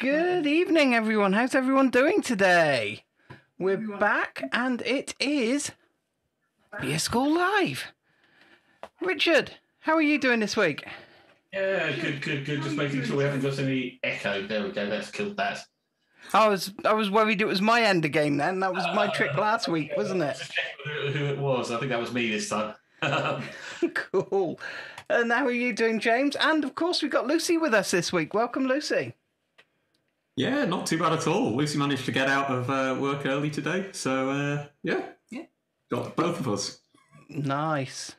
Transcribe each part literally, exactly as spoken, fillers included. Good evening, everyone. How's everyone doing today? We're back, and it is Beer School Live. Richard, how are you doing this week? Yeah, good, good, good. Just making sure we haven't got any echo. There we go. That's killed that. I was, I was worried it was my end again. Then that was my uh, trick last week, wasn't it? Who it was? I think that was me this time. Cool. And how are you doing, James? And of course, we've got Lucy with us this week. Welcome, Lucy. Yeah, not too bad at all. Lucy managed to get out of uh, work early today, so uh, yeah, yeah, got both of us. Nice.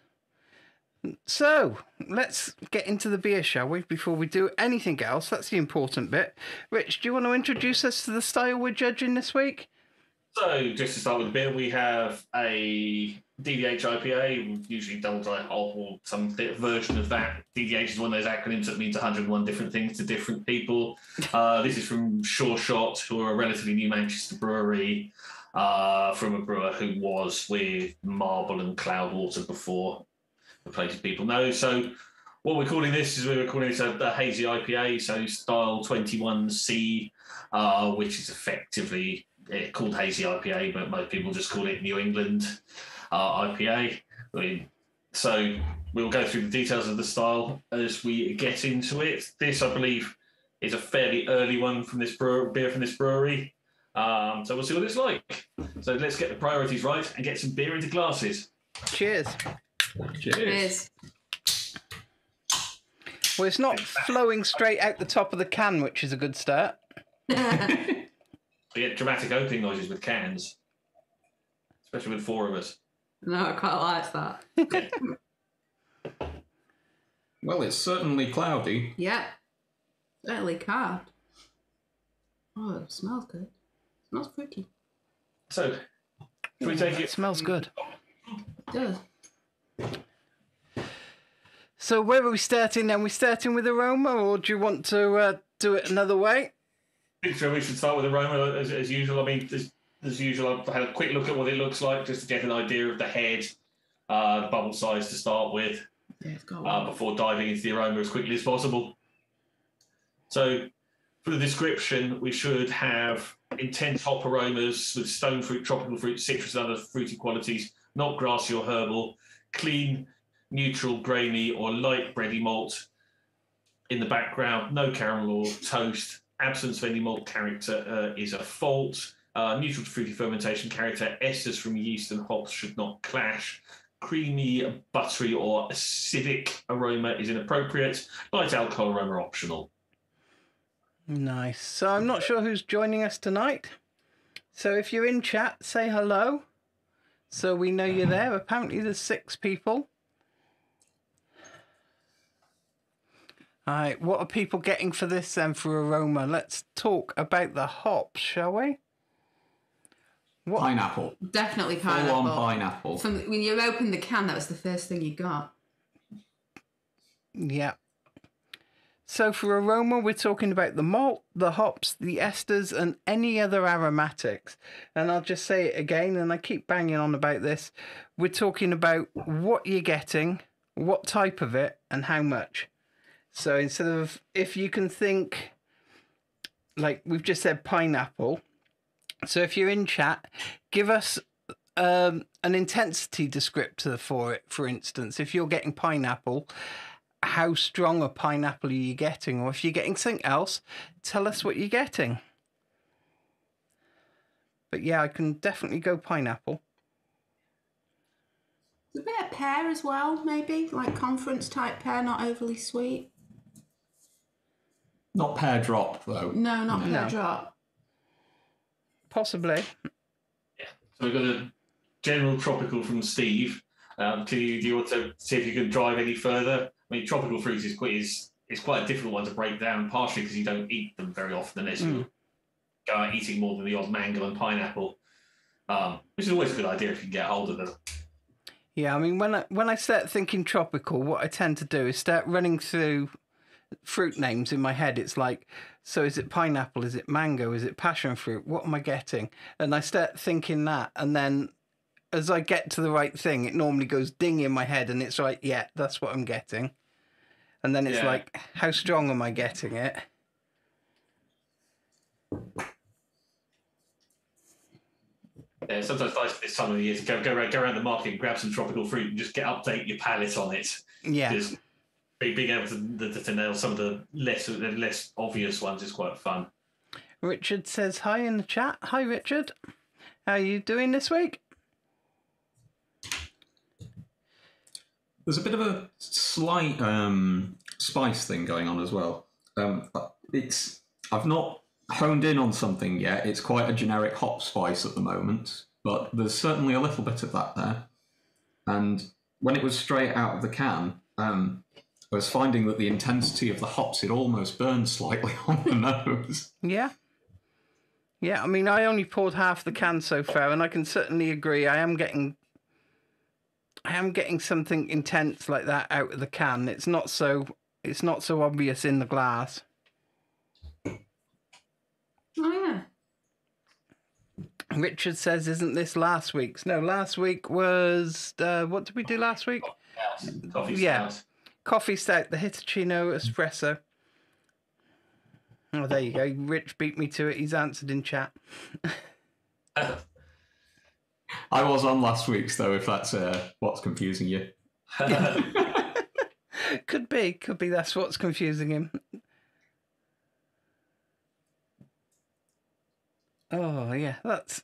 So let's get into the beer, shall we? Before we do anything else, that's the important bit. Rich, do you want to introduce us to the style we're judging this week? So just to start with the beer, we have a D D H I P A, usually double dry hop or some version of that. D D H is one of those acronyms that means one hundred and one different things to different people. Uh, this is from SureShot, who are a relatively new Manchester brewery, uh, from a brewer who was with Marble and Cloudwater before, the places people know. So what we're calling this is we're calling it a, a Hazy I P A, so style twenty-one C, uh, which is effectively it, called Hazy I P A, but most people just call it New England Uh, I P A. I mean, so we'll go through the details of the style as we get into it. This, I believe, is a fairly early one from this brewer, beer from this brewery. Um, so we'll see what it's like. So let's get the priorities right and get some beer into glasses. Cheers. Cheers. Cheers. Well, it's not flowing straight out the top of the can, which is a good start. We get dramatic opening noises with cans, especially with four of us. No, I quite like that. Well, it's certainly cloudy. Yeah, certainly carved. Oh, it smells good. It smells pretty. So, should we take it? It smells good. It does. So where are we starting then? Are we starting with aroma, or do you want to uh, do it another way? I think so. We should start with aroma as, as usual. I mean, there's... As usual, I've had a quick look at what it looks like just to get an idea of the head, uh, the bubble size to start with, yeah, it's got uh, before diving into the aroma as quickly as possible. So for the description, we should have intense hop aromas with stone fruit, tropical fruit, citrus and other fruity qualities, not grassy or herbal, clean, neutral, grainy or light bready malt in the background, no caramel or toast, absence of any malt character uh, is a fault. Uh, neutral to fruity fermentation character, esters from yeast and hops should not clash. Creamy, buttery or acidic aroma is inappropriate. Light alcohol aroma optional. Nice. So I'm not sure who's joining us tonight. So if you're in chat, say hello. So we know you're there. Apparently there's six people. All right. What are people getting for this then for aroma? Let's talk about the hops, shall we? What? Pineapple. Definitely pineapple. Full on pineapple. From, when you opened the can, that was the first thing you got. Yeah. So for aroma, we're talking about the malt, the hops, the esters, and any other aromatics. And I'll just say it again, and I keep banging on about this. We're talking about what you're getting, what type of it, and how much. So instead of, if you can think, like we've just said pineapple, so if you're in chat, give us um, an intensity descriptor for it, for instance. If you're getting pineapple, how strong a pineapple are you getting? Or if you're getting something else, tell us what you're getting. But yeah, I can definitely go pineapple. There's a bit of pear as well, maybe, like conference-type pear, not overly sweet. Not pear drop, though. No, not no. pear drop. Possibly. Yeah. So we've got a general tropical from Steve. Um, can you do you want to see if you can drive any further? I mean, tropical fruit is quite is, is quite a difficult one to break down, partially because you don't eat them very often unless mm. you go out eating more than the odd mango and pineapple, um, which is always a good idea if you can get hold of them. Yeah, I mean, when I, when I start thinking tropical, what I tend to do is start running through fruit names in my head. It's like, so is it pineapple, is it mango, is it passion fruit, what am I getting? And I start thinking that, and then as I get to the right thing, it normally goes ding in my head and it's like, yeah, that's what I'm getting. And then it's yeah. like, how strong am I getting it? uh, sometimes nice for this time of the year to go, go, around, go around the market and grab some tropical fruit and just get update your palate on it. Yeah. Just being able to, to, to nail some of the less, less obvious ones is quite fun. Richard says hi in the chat. Hi, Richard. How are you doing this week? There's a bit of a slight um, spice thing going on as well. Um, it's I've not honed in on something yet. It's quite a generic hop spice at the moment, but there's certainly a little bit of that there. And when it was straight out of the can, um, I was finding that the intensity of the hops, it almost burned slightly on the nose. Yeah. Yeah, I mean, I only poured half the can so far, and I can certainly agree. I am getting, I am getting something intense like that out of the can. It's not so, it's not so obvious in the glass. Oh yeah. Richard says, "Isn't this last week's?" No, last week was. Uh, what did we do last week? Coffee stout. Yeah, coffee stout. The Hitachino espresso. Oh, there you go. Rich beat me to it. He's answered in chat. uh, I was on last week's, though, if that's uh, what's confusing you. Could be. Could be that's what's confusing him. Oh, yeah. That's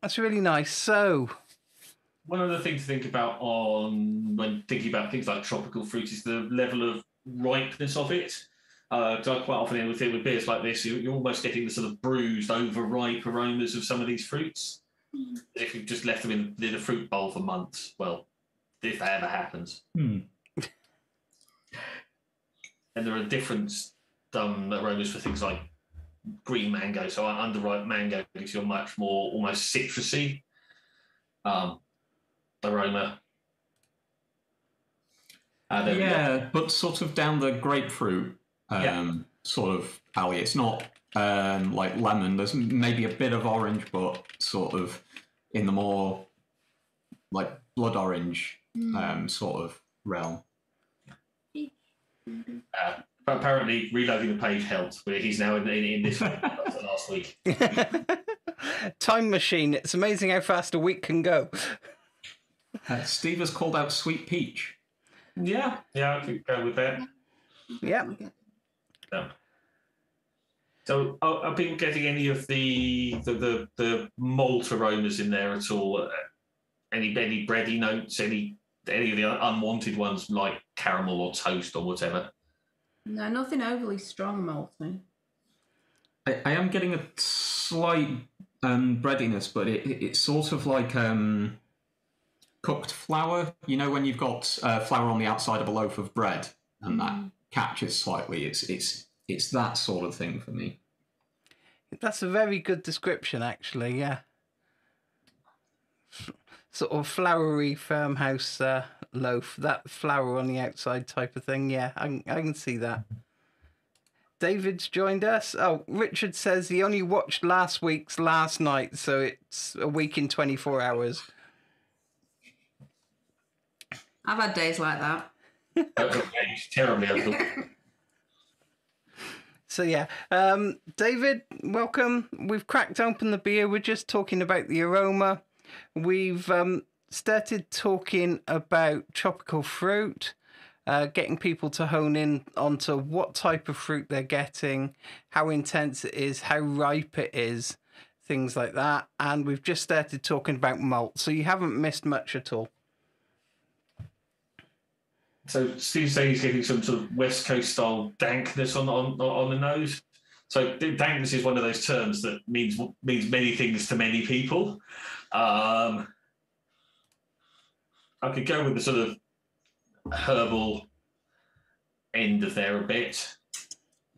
that's really nice. So, one other thing to think about on when thinking about things like tropical fruit is the level of ripeness of it. Because uh, I quite often with with beers like this, you're, you're almost getting the sort of bruised, overripe aromas of some of these fruits. Mm. If you've just left them in the, in the fruit bowl for months, well, if that ever happens. Mm. And there are different um, aromas for things like green mango. So underripe mango gives you a much more almost citrusy um, aroma. Uh, yeah, but sort of down the grapefruit. Um, yeah. Sort of alley. It's not um, like lemon. There's maybe a bit of orange, but sort of in the more like blood orange um, sort of realm. Uh, apparently, reloading the page helped. But he's now in, in, in this one. That's the last week. Time machine. It's amazing how fast a week can go. uh, Steve has called out sweet peach. Yeah, yeah, I could go with that. Yeah. No. So are, are people getting any of the the, the the malt aromas in there at all? Any any bready notes? Any any of the unwanted ones like caramel or toast or whatever? No, nothing overly strong malty. I, I am getting a slight um, breadiness, but it, it, it's sort of like um, cooked flour. You know when you've got uh, flour on the outside of a loaf of bread and that. Mm. Catches slightly. It's it's it's that sort of thing for me. That's a very good description, actually. Yeah, F- sort of floury farmhouse uh, loaf. That flour on the outside type of thing. Yeah, I I can see that. David's joined us. Oh, Richard says he only watched last week's last night, so it's a week in twenty-four hours. I've had days like that. Terribly. So yeah, um, David, welcome. We've cracked open the beer. We're just talking about the aroma. We've um, started talking about tropical fruit, uh, getting people to hone in onto what type of fruit they're getting, how intense it is, how ripe it is, things like that. And we've just started talking about malt. So you haven't missed much at all. So Steve's saying he's getting some sort of West Coast style dankness on on on the nose. So dankness is one of those terms that means means many things to many people. Um, I could go with the sort of herbal end of there a bit.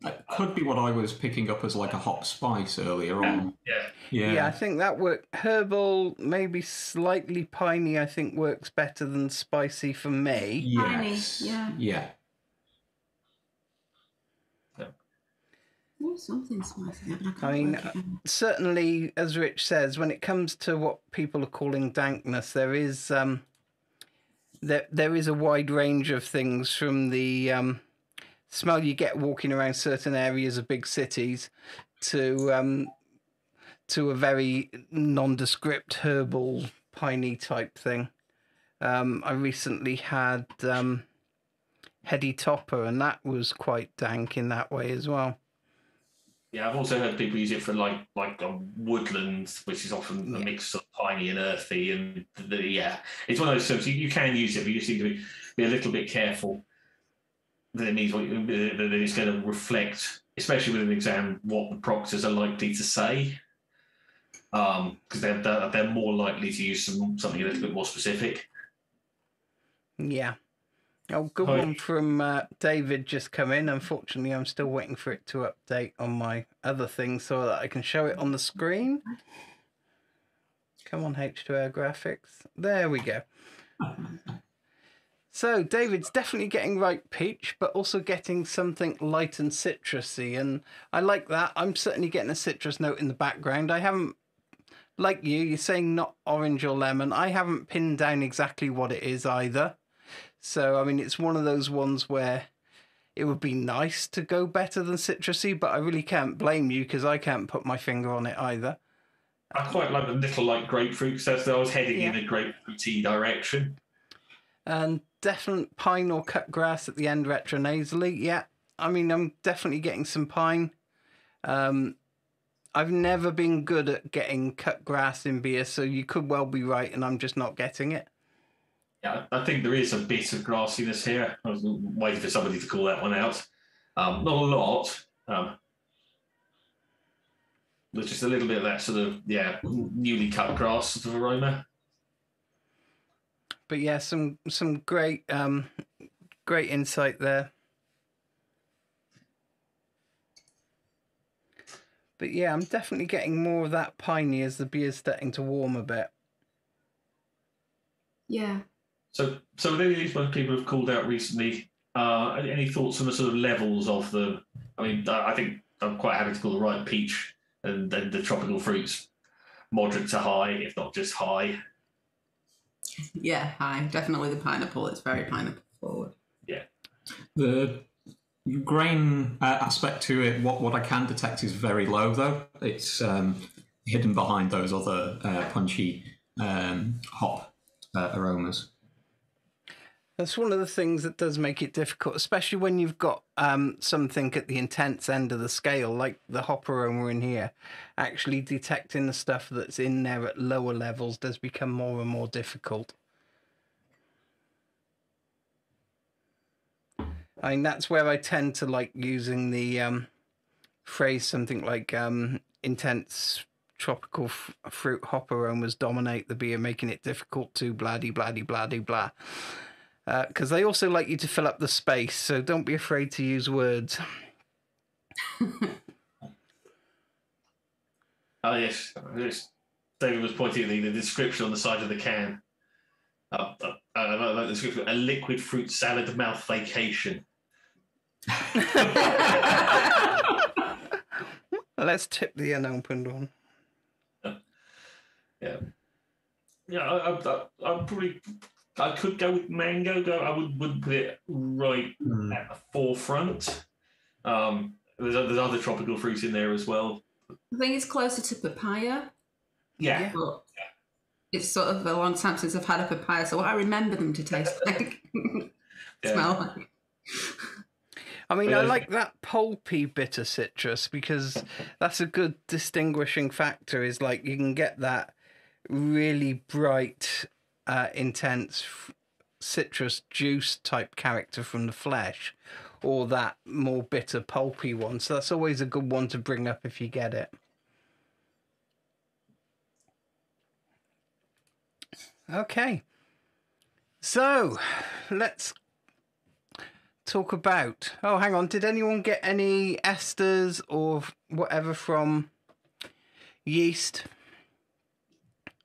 That could be what I was picking up as like a hop spice earlier yeah, on. Yeah. yeah, yeah. I think that worked. Herbal, maybe slightly piney, I think works better than spicy for me. Yes. Piney, yeah. Yeah. Ooh, something spicy. I, I mean, uh, certainly, as Rich says, when it comes to what people are calling dankness, there is um, there there is a wide range of things from the. Um, smell you get walking around certain areas of big cities to um, to a very nondescript herbal piney type thing. Um, I recently had um, Heady Topper, and that was quite dank in that way as well. Yeah, I've also heard people use it for like like a woodland, which is often yeah. a mix of piney and earthy, and the, yeah, it's one of those terms. You, you can use it, but you just need to be, be a little bit careful that it needs what you, that it's going to reflect, especially with an exam, what the proctors are likely to say, because um, they're, they're they're more likely to use some something a little bit more specific. Yeah. Oh, good Hi. one from uh, David just come in. Unfortunately, I'm still waiting for it to update on my other thing so that I can show it on the screen. Come on, H two R graphics. There we go. So David's definitely getting ripe peach, but also getting something light and citrusy. And I like that. I'm certainly getting a citrus note in the background. I haven't, like you, you're saying not orange or lemon. I haven't pinned down exactly what it is either. So, I mean, it's one of those ones where it would be nice to go better than citrusy, but I really can't blame you because I can't put my finger on it either. I quite like the little like grapefruit, so I was heading yeah. in a grapefruity direction. And definite pine or cut grass at the end retronasally. Yeah, I mean, I'm definitely getting some pine. Um, I've never been good at getting cut grass in beer, so you could well be right, and I'm just not getting it. Yeah, I think there is a bit of grassiness here. I was waiting for somebody to call that one out. Um, not a lot. Um, there's just a little bit of that sort of, yeah, newly cut grass sort of aroma. But yeah, some some great um, great insight there. But yeah, I'm definitely getting more of that piney as the beer's starting to warm a bit. Yeah. So, so with any of these ones people have called out recently, uh, any thoughts on the sort of levels of them? I mean, I think I'm quite happy to call the ripe peach and then the tropical fruits moderate to high, if not just high. Yeah, high. Definitely the pineapple. It's very pineapple forward. Yeah. The grain uh, aspect to it, what, what I can detect is very low, though. It's um, hidden behind those other uh, punchy um, hop uh, aromas. That's one of the things that does make it difficult, especially when you've got um, something at the intense end of the scale, like the hop aroma in here. Actually detecting the stuff that's in there at lower levels does become more and more difficult. I mean, that's where I tend to like using the um, phrase something like um, intense tropical f fruit hop aromas dominate the beer, making it difficult to blah-de-blah-de-blah-de-blah. Because uh, they also like you to fill up the space, so don't be afraid to use words. Oh, yes. David was pointing at the, the description on the side of the can. Uh, uh, I like the description, a liquid fruit salad mouth vacation. Let's tip the unopened one. Uh, yeah. Yeah, I, I, I, I'm probably... I could go with mango. Go, I would would put it right mm. at the forefront. Um, there's there's other tropical fruits in there as well. I think it's closer to papaya. Yeah, but it's sort of a long time since I've had a papaya, so what I remember them to taste like, yeah. smell like. I mean, I like that pulpy bit of citrus because that's a good distinguishing factor. Is like you can get that really bright. Uh, intense citrus juice type character from the flesh, or that more bitter pulpy one. So that's always a good one to bring up if you get it. Okay, so let's talk about, oh hang on, did anyone get any esters or whatever from yeast?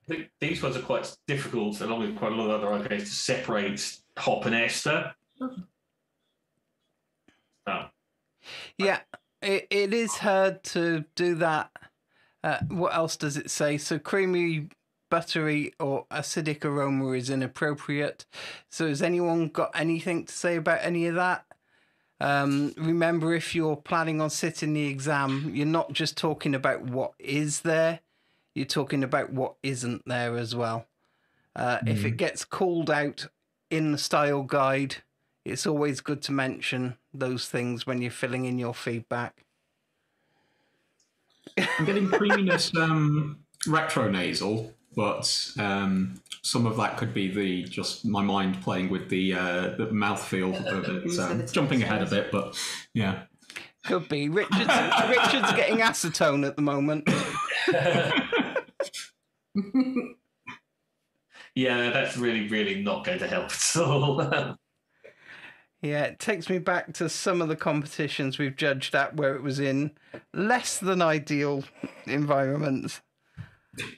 I think these ones are quite difficult, along with quite a lot of other I P As, to separate hop and ester. Oh. Yeah, it, it is hard to do that. Uh, what else does it say? So creamy, buttery or acidic aroma is inappropriate. So has anyone got anything to say about any of that? Um, remember, if you're planning on sitting the exam, you're not just talking about what is there. you're talking about what isn't there as well. Uh, mm. If it gets called out in the style guide, it's always good to mention those things when you're filling in your feedback. I'm getting creaminess um, retro nasal, but um, some of that could be the just my mind playing with the, uh, the mouthfeel of it. So jumping ahead a bit, but yeah. Could be. Richard's, Richard's getting acetone at the moment. Yeah, that's really, really not going to help at all. Yeah, it takes me back to some of the competitions we've judged at where it was in less than ideal environments.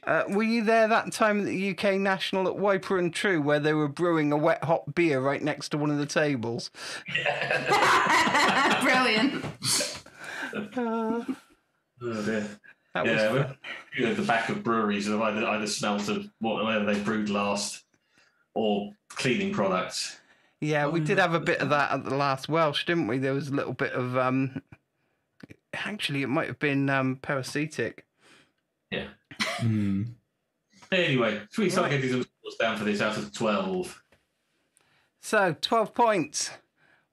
Uh, were you there that time at the U K National at Wiper and True where they were brewing a wet hot beer right next to one of the tables? Yeah. Brilliant. Uh, oh dear. That yeah, was we were at the back of breweries and either, either smelt of whatever they brewed last or cleaning products. Yeah, we did have a bit of that at the last Welsh, didn't we? There was a little bit of... Um, actually, it might have been um, parasitic. Yeah. Mm. Anyway, should we start getting some scores down for this out of twelve? So, twelve points.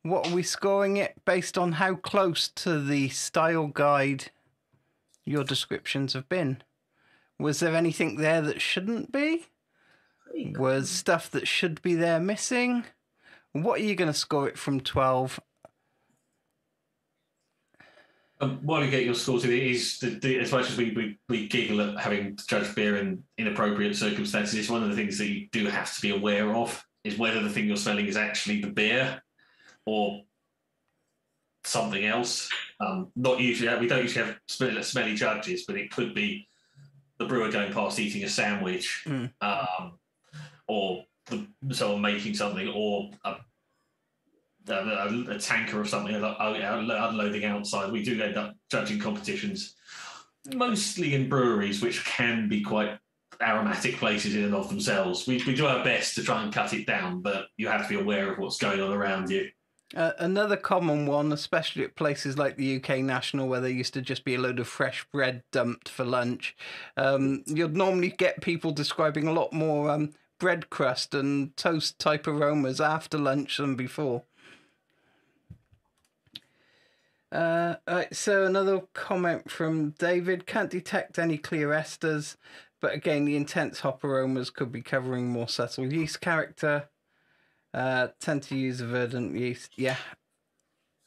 What are we scoring it based on how close to the style guide your descriptions have been? Was there anything there that shouldn't be? Was stuff that should be there missing? What are you going to score it from twelve? Um, while you get your scores, it is the, the, as much as we, we, we giggle at having to judge beer in inappropriate circumstances, it's one of the things that you do have to be aware of is whether the thing you're smelling is actually the beer or something else. Um, not usually, we don't usually have smelly, smelly judges, but it could be the brewer going past eating a sandwich, mm. um, or the, someone making something, or a A, a, a tanker or something unloading outside. We do end up judging competitions mostly in breweries, which can be quite aromatic places in and of themselves. We, we do our best to try and cut it down, but you have to be aware of what's going on around you. Uh, another common one, especially at places like the U K National, where there used to just be a load of fresh bread dumped for lunch, um, you'd normally get people describing a lot more um, bread crust and toast type aromas after lunch than before. Uh, all right, so another comment from David. Can't detect any clear esters, but again, the intense hop aromas could be covering more subtle yeast character. Uh, tend to use a verdant yeast. Yeah,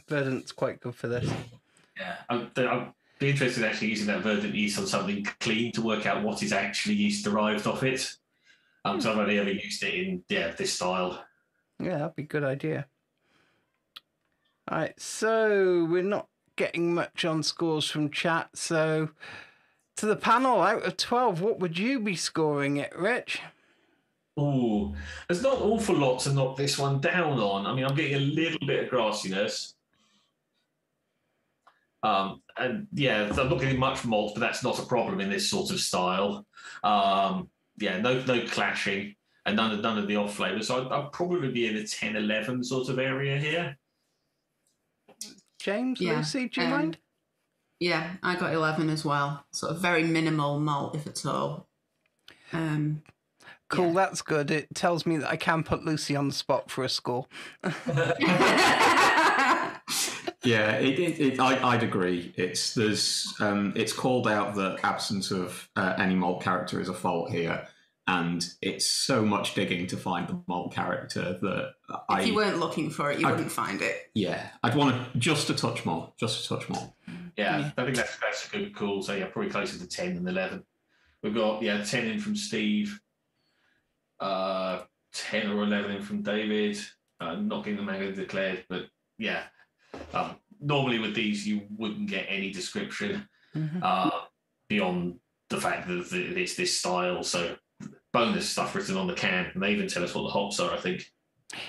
verdant's quite good for this. Yeah, I'd be interested in actually using that verdant yeast on something clean to work out what is actually yeast derived off it. Um, so I've only ever used it in yeah this style. Yeah, that'd be a good idea. All right, so we're not getting much on scores from chat. So to the panel, out of twelve, what would you be scoring it, Rich? Ooh, there's not an awful lot to knock this one down on. I mean, I'm getting a little bit of grassiness. Um, and yeah, I'm not getting much malt, but that's not a problem in this sort of style. Um, yeah, no, no clashing and none of, none of the off flavours. So I'd, I'd probably be in a ten, eleven sort of area here. James, yeah. Lucy, do you um, mind? Yeah, I got eleven as well. Sort of very minimal malt, if at all. Um, cool, yeah. That's good. It tells me that I can put Lucy on the spot for a score. Yeah, it, it, it, I, I'd agree. It's there's um, it's called out that absence of uh, any malt character is a fault here, and it's so much digging to find the malt character that if I... If you weren't looking for it, you I, wouldn't find it. Yeah, I'd want to just a touch more, just a touch more. Yeah, yeah. I think that's, that's a good call. So, yeah, probably closer to ten than eleven. We've got, yeah, ten in from Steve, uh, ten or eleven in from David, uh, not getting the mango declared, but, yeah. Um, normally with these, you wouldn't get any description mm-hmm. uh, beyond the fact that it's this style, so... bonus stuff written on the can, and they even tell us what the hops are, I think.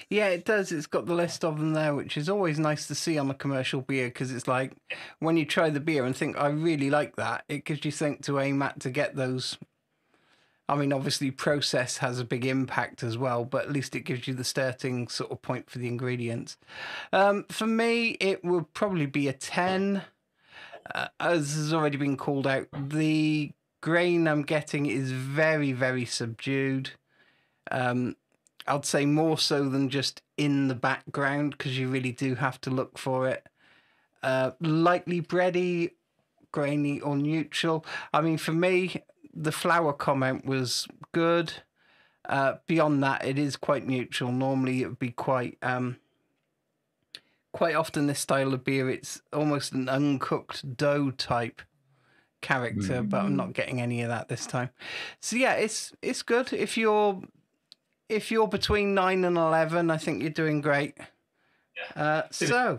Yeah, it does. It's got the list of them there, which is always nice to see on a commercial beer, because it's like when you try the beer and think, I really like that, it gives you something to aim at to get those. I mean, obviously, process has a big impact as well, but at least it gives you the starting sort of point for the ingredients. Um, for me, it would probably be a ten. Uh, as has already been called out, the grain I'm getting is very, very subdued. Um, I'd say more so than just in the background, because you really do have to look for it. Uh, lightly bready, grainy or neutral. I mean, for me, the flour comment was good. Uh, beyond that, it is quite neutral. Normally, it would be quite... Um, quite often, this style of beer, it's almost an uncooked dough type character, mm. but I'm not getting any of that this time. So yeah, it's it's good. If you're if you're between nine and eleven, I think you're doing great. Yeah. Uh, so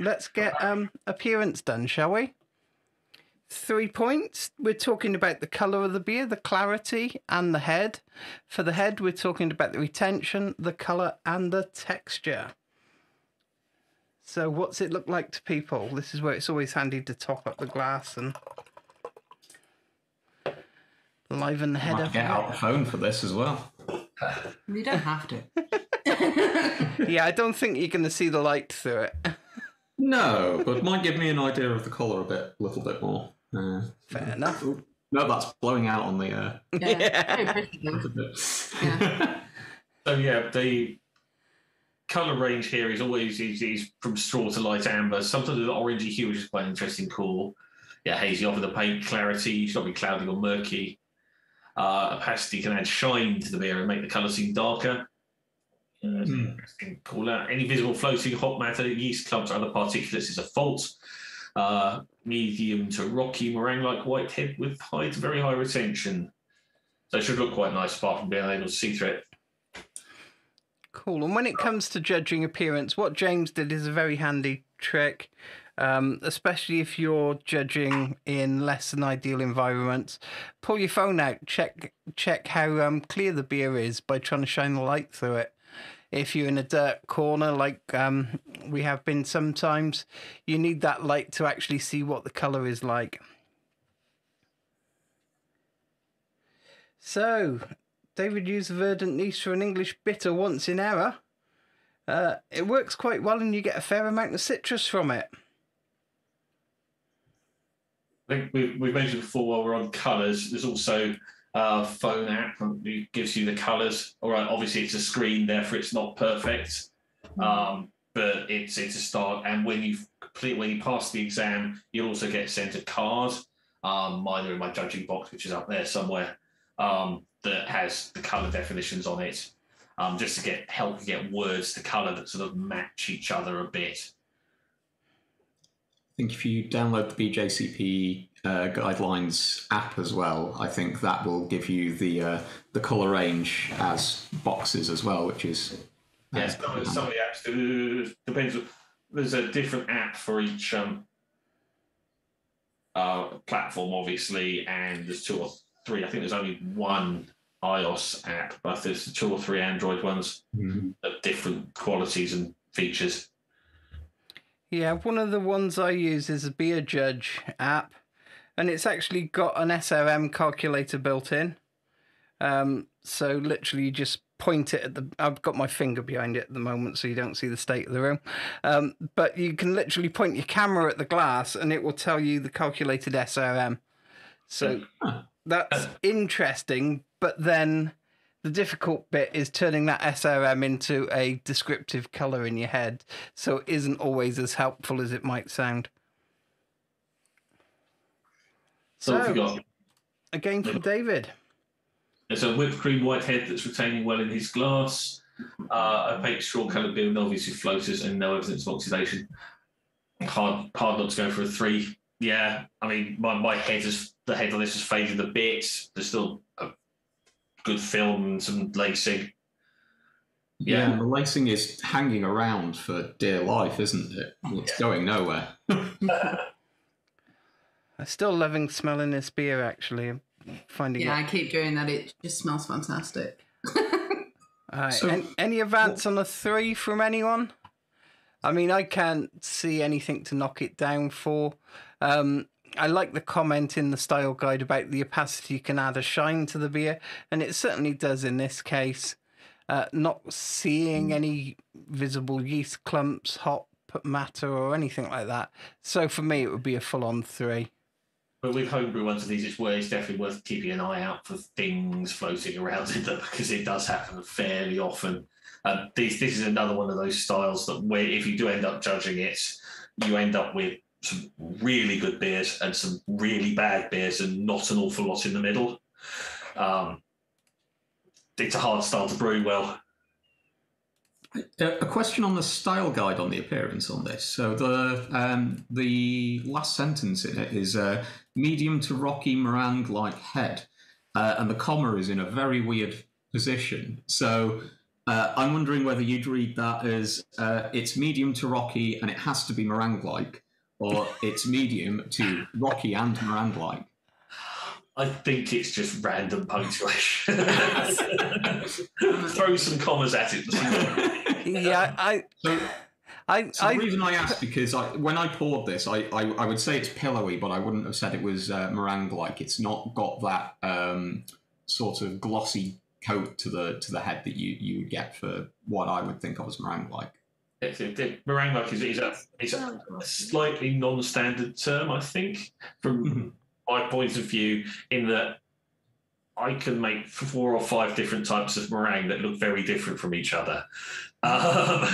let's get um, appearance done, shall we? Three points. We're talking about the colour of the beer, the clarity, and the head. For the head, we're talking about the retention, the colour, and the texture. So what's it look like to people? This is where it's always handy to top up the glass and liven the head up. Get out the phone for this as well. You don't have to. Yeah, I don't think you're going to see the light through it. No, but it might give me an idea of the colour a bit, a little bit more. Uh, Fair enough. No, that's blowing out on the... Uh, yeah. Yeah. Yeah. So, yeah, the... colour range here is always is, is from straw to light amber. Sometimes the orangey hue, which is quite interesting, cool. Yeah, hazy over the paint, clarity. You should not be cloudy or murky. Uh, opacity can add shine to the beer and make the colour seem darker. Uh, mm. Interesting, cool out. Any visible floating hot matter, yeast clumps, other particulates is a fault. Uh, medium to rocky, meringue-like white head with high to very high retention. So it should look quite nice, apart from being able to see through it. Cool. And when it comes to judging appearance, what James did is a very handy trick, um, especially if you're judging in less than ideal environments. Pull your phone out, check check how um, clear the beer is by trying to shine the light through it. If you're in a dirt corner, like um, we have been sometimes, you need that light to actually see what the colour is like. So... David used Verdant yeast for an English bitter once in error. Uh, it works quite well and you get a fair amount of citrus from it. I think we've, we've mentioned before while we're on colours, there's also a phone app that gives you the colours. All right, obviously it's a screen, therefore it's not perfect, um, but it's it's a start. And when you complete, when you pass the exam, you'll also get sent a card. Um, mine are in my judging box, which is up there somewhere. Um, that has the colour definitions on it, um, just to get help get words to colour that sort of match each other a bit. I think if you download the B J C P uh, guidelines app as well, I think that will give you the uh, the colour range as boxes as well, which is... Yeah, some of the apps do, depends. There's a different app for each um, uh, platform, obviously, and there's two or three. I think there's only one iOS app, but there's two or three Android ones mm-hmm. of different qualities and features. Yeah, one of the ones I use is a Beer Judge app, and it's actually got an S R M calculator built in. Um, so literally you just point it at the... I've got my finger behind it at the moment, so you don't see the state of the room. Um, but you can literally point your camera at the glass, and it will tell you the calculated S R M. So... Huh. That's interesting, but then the difficult bit is turning that S R M into a descriptive colour in your head, so it isn't always as helpful as it might sound. So, so got, again for David. There's a whipped cream whitehead that's retaining well in his glass, uh, opaque straw-coloured beer with obviously floaters and no evidence of oxidation. Hard, hard not to go for a three. Yeah, I mean, my, my head is... The head on this has faded a bit. There's still a good film and some lacing. Yeah, yeah, and the lacing is hanging around for dear life, isn't it? It's yeah. going nowhere. I'm still loving smelling this beer, actually. I'm finding yeah, it... I keep doing that. It just smells fantastic. All right. So, any, any advance what? on a three from anyone? I mean, I can't see anything to knock it down for. Um, I like the comment in the style guide about the opacity can add a shine to the beer, and it certainly does in this case. Uh, not seeing any visible yeast clumps, hop matter, or anything like that. So for me, it would be a full-on three. But with homebrew ones of these, it's, worth, it's definitely worth keeping an eye out for things floating around in them, because it does happen fairly often. Uh, this, this is another one of those styles that where if you do end up judging it, you end up with some really good beers and some really bad beers and not an awful lot in the middle. Um, it's a hard style to brew well. A question on the style guide on the appearance on this. So the um, the last sentence in it is uh, medium to rocky meringue-like head, uh, and the comma is in a very weird position. So uh, I'm wondering whether you'd read that as uh, it's medium to rocky and it has to be meringue-like, or it's medium to rocky and meringue-like. I think it's just random punctuation. Throw some commas at it. Yeah, I. So, I, so I the reason I asked because I, when I poured this, I, I I would say it's pillowy, but I wouldn't have said it was uh, meringue-like. It's not got that um, sort of glossy coat to the to the head that you you would get for what I would think of as meringue-like. Meringue-like is is a is a slightly non-standard term, I think, from my point of view, in that I can make four or five different types of meringue that look very different from each other. Um,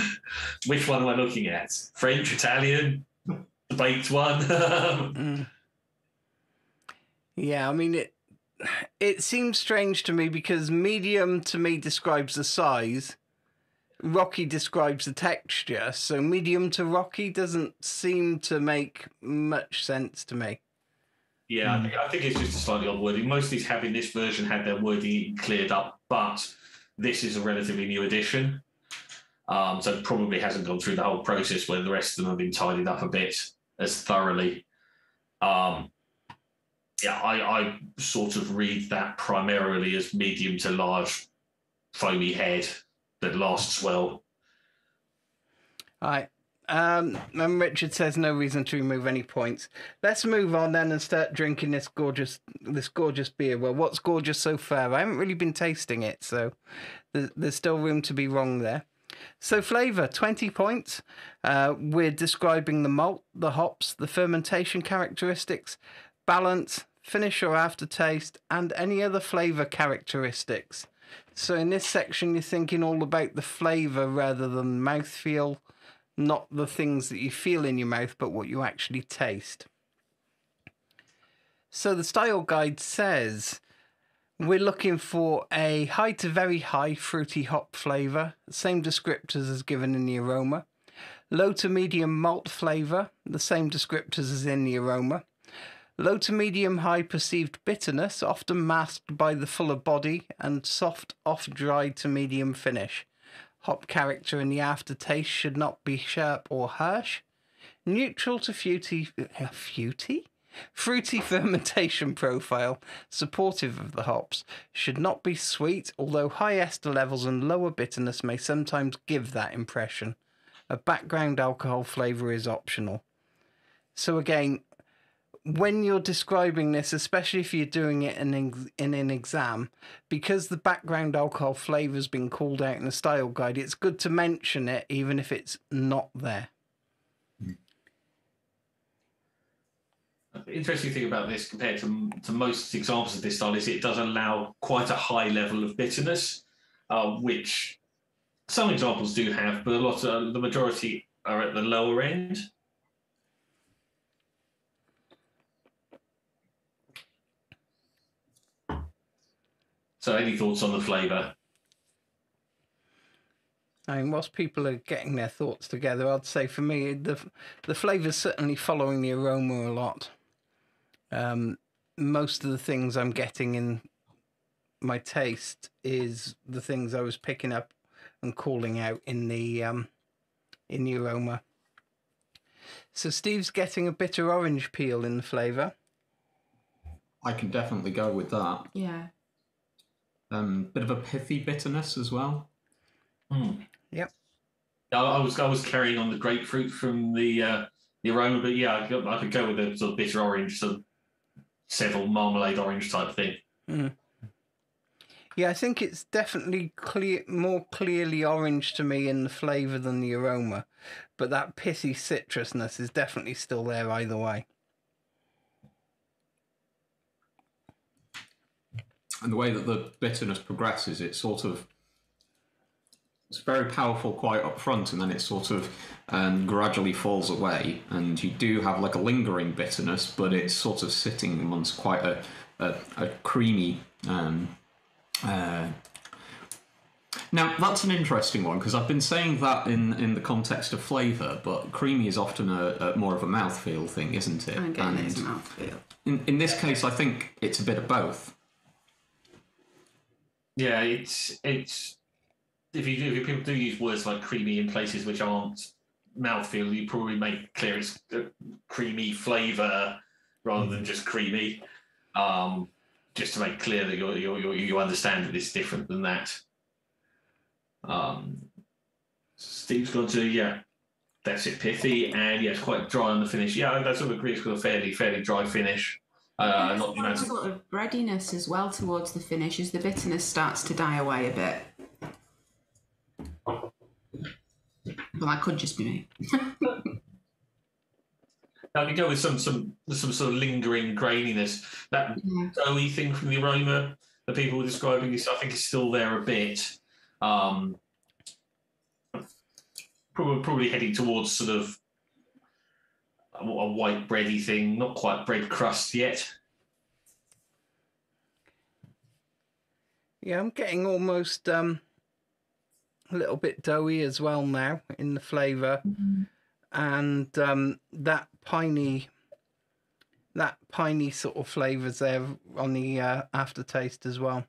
which one am I looking at? French, Italian, the baked one? mm. Yeah, I mean, it it seems strange to me because medium to me describes the size, rocky describes the texture, so medium to rocky doesn't seem to make much sense to me. Yeah, I think, I think it's just a slightly odd wording. Most of these have in this version had their wording cleared up, but this is a relatively new edition, um, so it probably hasn't gone through the whole process where the rest of them have been tidied up a bit as thoroughly. Um, yeah, I, I sort of read that primarily as medium to large foamy head that lasts well. All right. Um, and Richard says no reason to remove any points. Let's move on then and start drinking this gorgeous, this gorgeous beer. Well, what's gorgeous so far? I haven't really been tasting it, so there's, there's still room to be wrong there. So flavour, twenty points. Uh, we're describing the malt, the hops, the fermentation characteristics, balance, finish or aftertaste, and any other flavour characteristics. So in this section, you're thinking all about the flavour rather than mouthfeel. Not the things that you feel in your mouth, but what you actually taste. So the style guide says we're looking for a high to very high fruity hop flavour, same descriptors as given in the aroma. Low to medium malt flavour, the same descriptors as in the aroma. Low to medium high perceived bitterness, often masked by the fuller body and soft off dry to medium finish. Hop character in the aftertaste should not be sharp or harsh. Neutral to fruity, uh, fruity? fruity fermentation profile, supportive of the hops, should not be sweet, although high ester levels and lower bitterness may sometimes give that impression. A background alcohol flavour is optional. So again, when you're describing this, especially if you're doing it in an, in an exam, because the background alcohol flavour has been called out in the style guide, it's good to mention it even if it's not there. The interesting thing about this compared to, to most examples of this style is it does allow quite a high level of bitterness, uh, which some examples do have, but a lot of, the majority are at the lower end. So any thoughts on the flavour? I mean, whilst people are getting their thoughts together, I'd say for me, the the flavour's certainly following the aroma a lot. Um, most of the things I'm getting in my taste is the things I was picking up and calling out in the, um, in the aroma. So Steve's getting a bitter orange peel in the flavour. I can definitely go with that. Yeah. Um, bit of a pithy bitterness as well. Mm. Yep. I, I was I was carrying on the grapefruit from the uh, the aroma, but yeah, I could, I could go with a sort of bitter orange, sort of several marmalade orange type thing. Mm. Yeah, I think it's definitely clear, more clearly orange to me in the flavour than the aroma, but that pithy citrusness is definitely still there either way. and the way that the bitterness progresses, it's sort of, it's very powerful quite up front, and then it sort of um, gradually falls away, and you do have like a lingering bitterness, but it's sort of sitting amongst quite a a, a creamy. Um, uh, now that's an interesting one, because I've been saying that in in the context of flavour, but creamy is often a, a more of a mouthfeel thing, isn't it? I'm getting it's mouthfeel. In, in this case, I think it's a bit of both. Yeah, it's it's. If you do, if people do use words like creamy in places which aren't mouthfeel, you probably make clear it's creamy flavour rather than just creamy, um, just to make clear that you're, you're, you're, you understand that it's different than that. Um, Steve's gone to, yeah, that's it, pithy, and yeah, it's quite dry on the finish. Yeah, that's what I agree, it's got a fairly, fairly dry finish. Uh, not the amount of... sort of breadiness as well towards the finish as the bitterness starts to die away a bit. Well, that could just be me. Now we go with some some some sort of lingering graininess. That yeah. doughy thing from the aroma that people were describing is, I think, is still there a bit. Um, probably probably heading towards sort of a, a white bready thing, not quite bread crust yet. Yeah, I'm getting almost. Um... A little bit doughy as well now in the flavour, mm-hmm. and um, that piney, that piney sort of flavours there on the uh, aftertaste as well.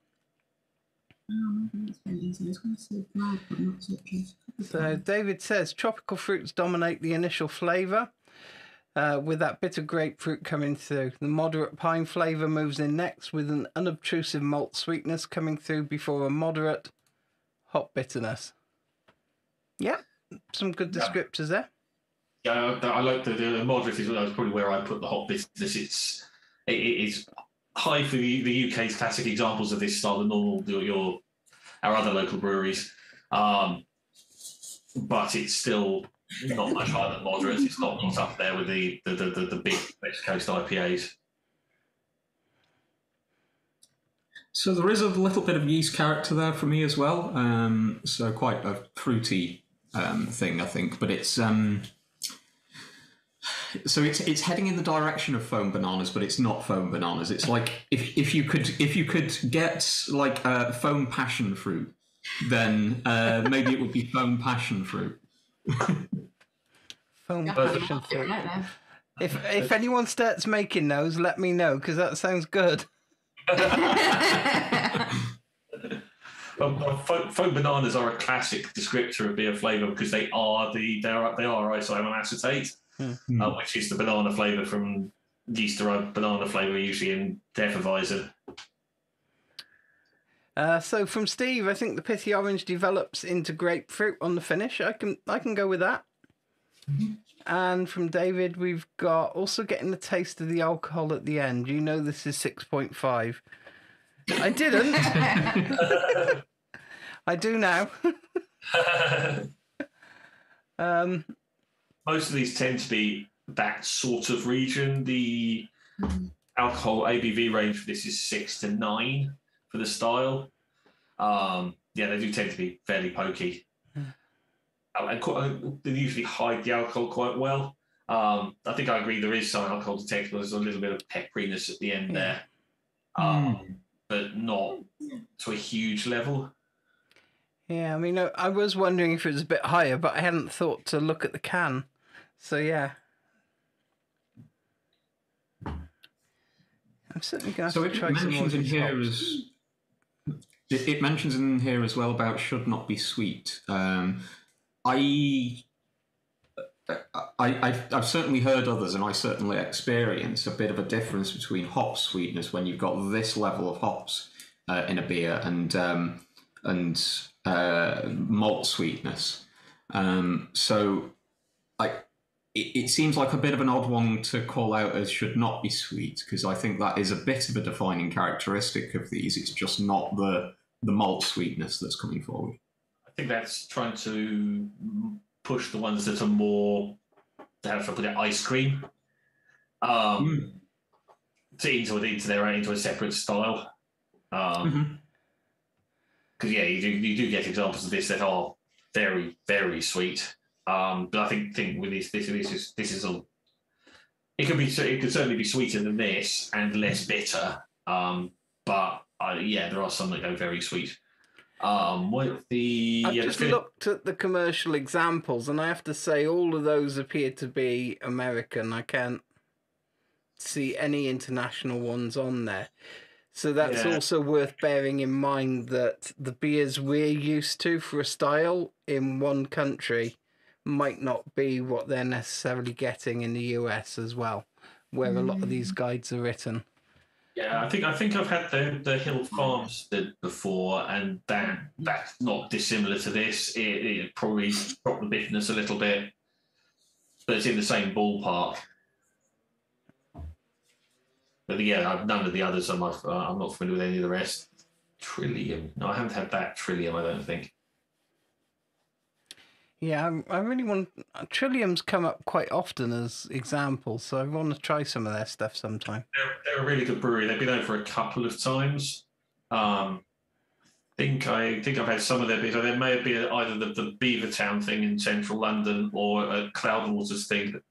So David says tropical fruits dominate the initial flavour, uh, with that bitter grapefruit coming through. The moderate pine flavour moves in next, with an unobtrusive malt sweetness coming through before a moderate hop bitterness. Yeah, some good descriptors yeah. there. Yeah, I, I like the, the moderate is probably where I put the hop bitterness. It's it, it's high for the, the U K's classic examples of this style, the normal your, your our other local breweries, um, but it's still not much higher than moderate. It's not not up there with the the the, the, the big West Coast I P As. So there is a little bit of yeast character there for me as well. Um, so quite a fruity um, thing, I think. But it's um, so it's it's heading in the direction of foam bananas, but it's not foam bananas. It's like if if you could if you could get like a foam passion fruit, then uh, maybe it would be foam passion fruit. Foam passion fruit. If if anyone starts making those, let me know, because that sounds good. um, foam bananas are a classic descriptor of beer flavour, because they are the they are they are isoamyl acetate, mm-hmm. uh, which is the banana flavour from yeast-derived banana flavour, usually in Hefeweizen. Uh, so from Steve, I think the pithy orange develops into grapefruit on the finish. I can I can go with that. Mm-hmm. And from David, we've got also getting the taste of the alcohol at the end. You know, this is six point five. I didn't. I do now. um, Most of these tend to be that sort of region. The alcohol A B V range for this is six to nine for the style. Um, yeah, they do tend to be fairly pokey. And quite, they usually hide the alcohol quite well. Um, I think I agree there is some alcohol detectable. There's a little bit of pepperiness at the end there, um, mm. but not to a huge level. Yeah, I mean, I, I was wondering if it was a bit higher, but I hadn't thought to look at the can. So, yeah. I'm certainly going to have so to try some more. It, it mentions in here as well about should not be sweet. Um I, I, I've certainly heard others, and I certainly experience a bit of a difference between hop sweetness when you've got this level of hops uh, in a beer and um, and uh, malt sweetness. Um, so, I it, it seems like a bit of an odd one to call out as should not be sweet, because I think that is a bit of a defining characteristic of these. It's just not the the malt sweetness that's coming forward. I think that's trying to push the ones that are more, how should I put it, ice cream, um, mm. to into, into their own, into a separate style. Because, um, mm-hmm. yeah, you do, you do get examples of this that are very, very sweet. Um, but I think think with this, this, this is this is a, it could be it could certainly be sweeter than this and less bitter. Um, but uh, yeah, there are some that go very sweet. Um, what the I yeah, just the, looked at the commercial examples, and I have to say, all of those appear to be American. I can't see any international ones on there. So that's yeah. also worth bearing in mind that the beers we're used to for a style in one country might not be what they're necessarily getting in the U S as well, where mm. a lot of these guides are written. Yeah, I think I think I've had the the Hill Farms before, and that that's not dissimilar to this. It, it probably dropped the bitterness a little bit, but it's in the same ballpark. But yeah, none of the others. I'm not, uh, I'm not familiar with any of the rest. Trillium. No, I haven't had that Trillium. I don't think. Yeah, I, I really want. Trillium's come up quite often as examples, so I want to try some of their stuff sometime. They're, they're a really good brewery. They've been over a couple of times. Um, I think I think I've had some of their beers. There may have been either the, the Beaver Town thing in central London or a Cloudwater's thing.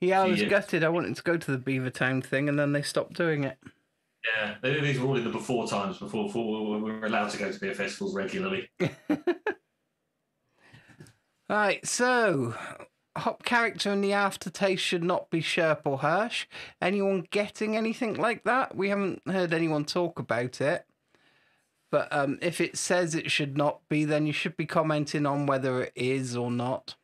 Yeah, I was yeah. gutted. I wanted to go to the Beaver Town thing, and then they stopped doing it. Yeah, these were all in the before times, before, before we were allowed to go to beer festivals regularly. Right, so hop character and the aftertaste should not be sharp or harsh. Anyone getting anything like that? We haven't heard anyone talk about it. But um, if it says it should not be, then you should be commenting on whether it is or not.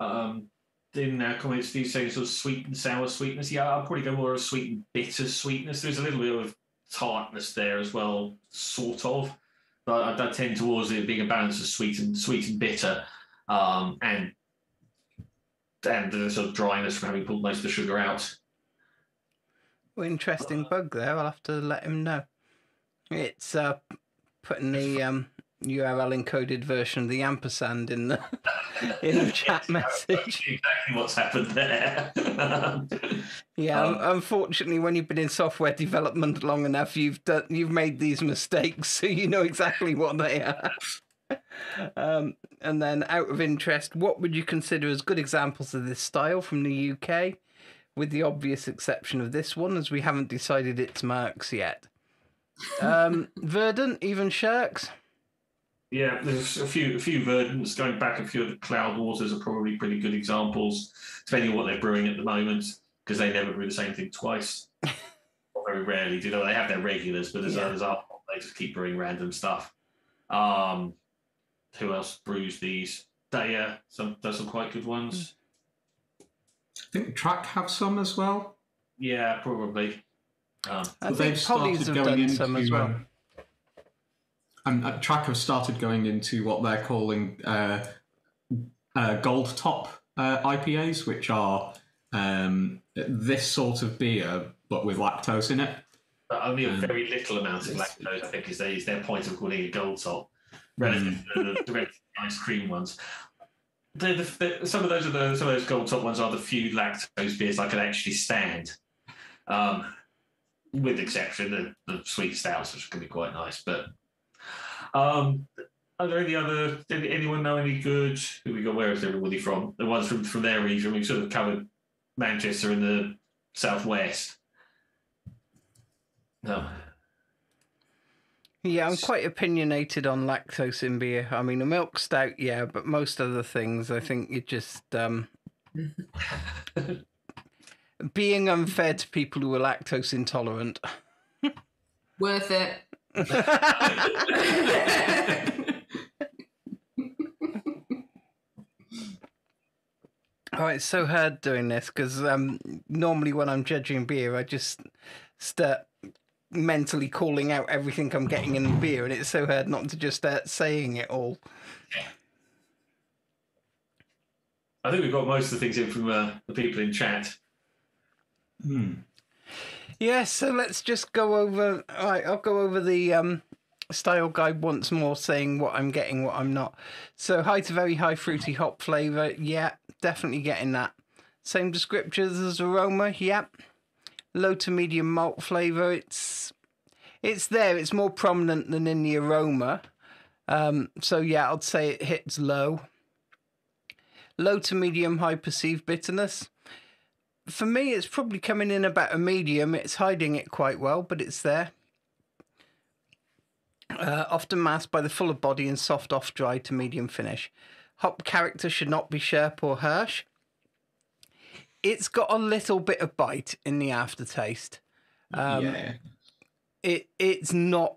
Um, in our comments, Steve saying sort of sweet and sour sweetness. Yeah, I'll probably go more of sweet and bitter sweetness. There's a little bit of tartness there as well, sort of, but I, I tend towards it being a balance of sweet and sweet and bitter, um, and and the sort of dryness from having pulled most of the sugar out. Well, interesting uh, bug there. I'll have to let him know. It's uh, putting the um, U R L encoded version of the ampersand in the in the chat yes, message. Exactly what's happened there. Yeah, um, unfortunately, when you've been in software development long enough, you've done, you've made these mistakes, so you know exactly what they are. Um, and then, out of interest, what would you consider as good examples of this style from the U K, with the obvious exception of this one, as we haven't decided its marks yet? Um, Verdant, even Sharks. Yeah, there's a few a few Verdants going back. A few of the Cloudwaters are probably pretty good examples, depending on what they're brewing at the moment, because they never brew the same thing twice. Or very rarely do they. They have their regulars, but as yeah. others are, they just keep brewing random stuff. Um, who else brews these? Daya some does some quite good ones. I think Track have some as well. Yeah, probably. Um, I think Polly's have done some as well. Um, And Track have started going into what they're calling uh, uh, gold top uh, I P As, which are um, this sort of beer, but with lactose in it. But only a um, very little amount of lactose, I think, is their, is their point of calling it gold top, relative mm. to the, the ice cream ones. They're the, they're, some of those are the, some of those gold top ones are the few lactose beers I can actually stand, um, with the exception of the, the sweet stouts, which can be quite nice, but. Um, are there any other? Did anyone know any good? Who we got? Where is everybody from? The ones from, from their region. We've sort of covered Manchester and the southwest. No. Yeah, I'm quite opinionated on lactose in beer. I mean, a milk stout, yeah, but most other things, I think you just um, being unfair to people who are lactose intolerant. Worth it. Oh, it's so hard doing this because um, normally when I'm judging beer, I just start mentally calling out everything I'm getting in the beer, and it's so hard not to just start saying it all. I think we've got most of the things in from uh, the people in chat. Hmm. Yeah, so let's just go over. All right, I'll go over the um, style guide once more, saying what I'm getting, what I'm not. So high to very high fruity hop flavour. Yeah, definitely getting that. Same descriptors as aroma, yep. Low to medium malt flavour. It's it's there. It's more prominent than in the aroma. Um, so, yeah, I'd say it hits low. Low to medium high perceived bitterness. For me, it's probably coming in about a medium. It's hiding it quite well, but it's there. Uh, often masked by the fuller body and soft off dry to medium finish. Hop character should not be sharp or harsh. It's got a little bit of bite in the aftertaste. Um, yeah. It it's not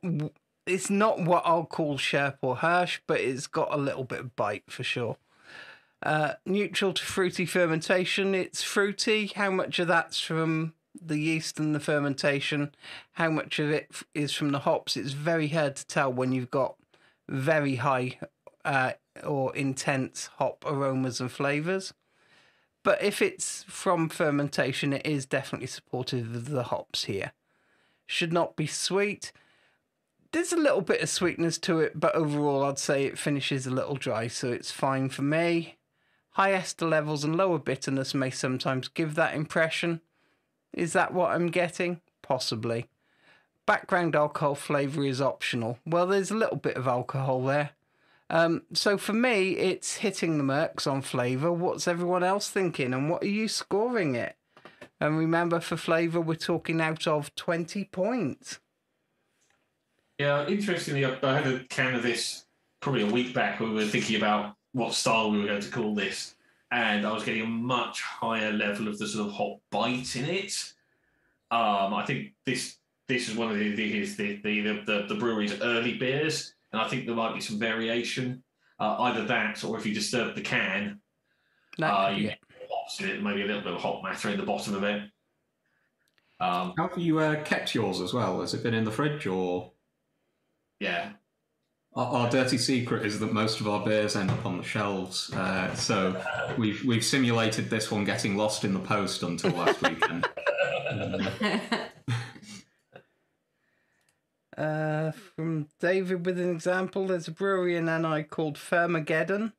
it's not what I'll call sharp or harsh, but it's got a little bit of bite for sure. Uh, neutral to fruity fermentation. It's fruity. How much of that's from the yeast and the fermentation? How much of it is from the hops? It's very hard to tell when you've got very high uh, or intense hop aromas and flavours. But if it's from fermentation, it is definitely supportive of the hops here. Should not be sweet. There's a little bit of sweetness to it, but overall I'd say it finishes a little dry, so it's fine for me. High ester levels and lower bitterness may sometimes give that impression. Is that what I'm getting? Possibly. Background alcohol flavour is optional. Well, there's a little bit of alcohol there. Um, so for me, it's hitting the marks on flavour. What's everyone else thinking and what are you scoring it? And remember, for flavour, we're talking out of twenty points. Yeah, interestingly, I had a can of this probably a week back when we were thinking about what style we were going to call this. And I was getting a much higher level of the sort of hot bite in it. Um, I think this this is one of the the the, the, the, the brewery's early beers, and I think there might be some variation, uh, either that or if you disturb the can, uh, you get hops in it, maybe a little bit of hop matter in the bottom of it. Um, How have you uh, kept yours as well? Has it been in the fridge or? Yeah. Our dirty secret is that most of our beers end up on the shelves, uh, so we've we've simulated this one getting lost in the post until last weekend. uh, from David with an example, there's a brewery in Anaheim called Farmageddon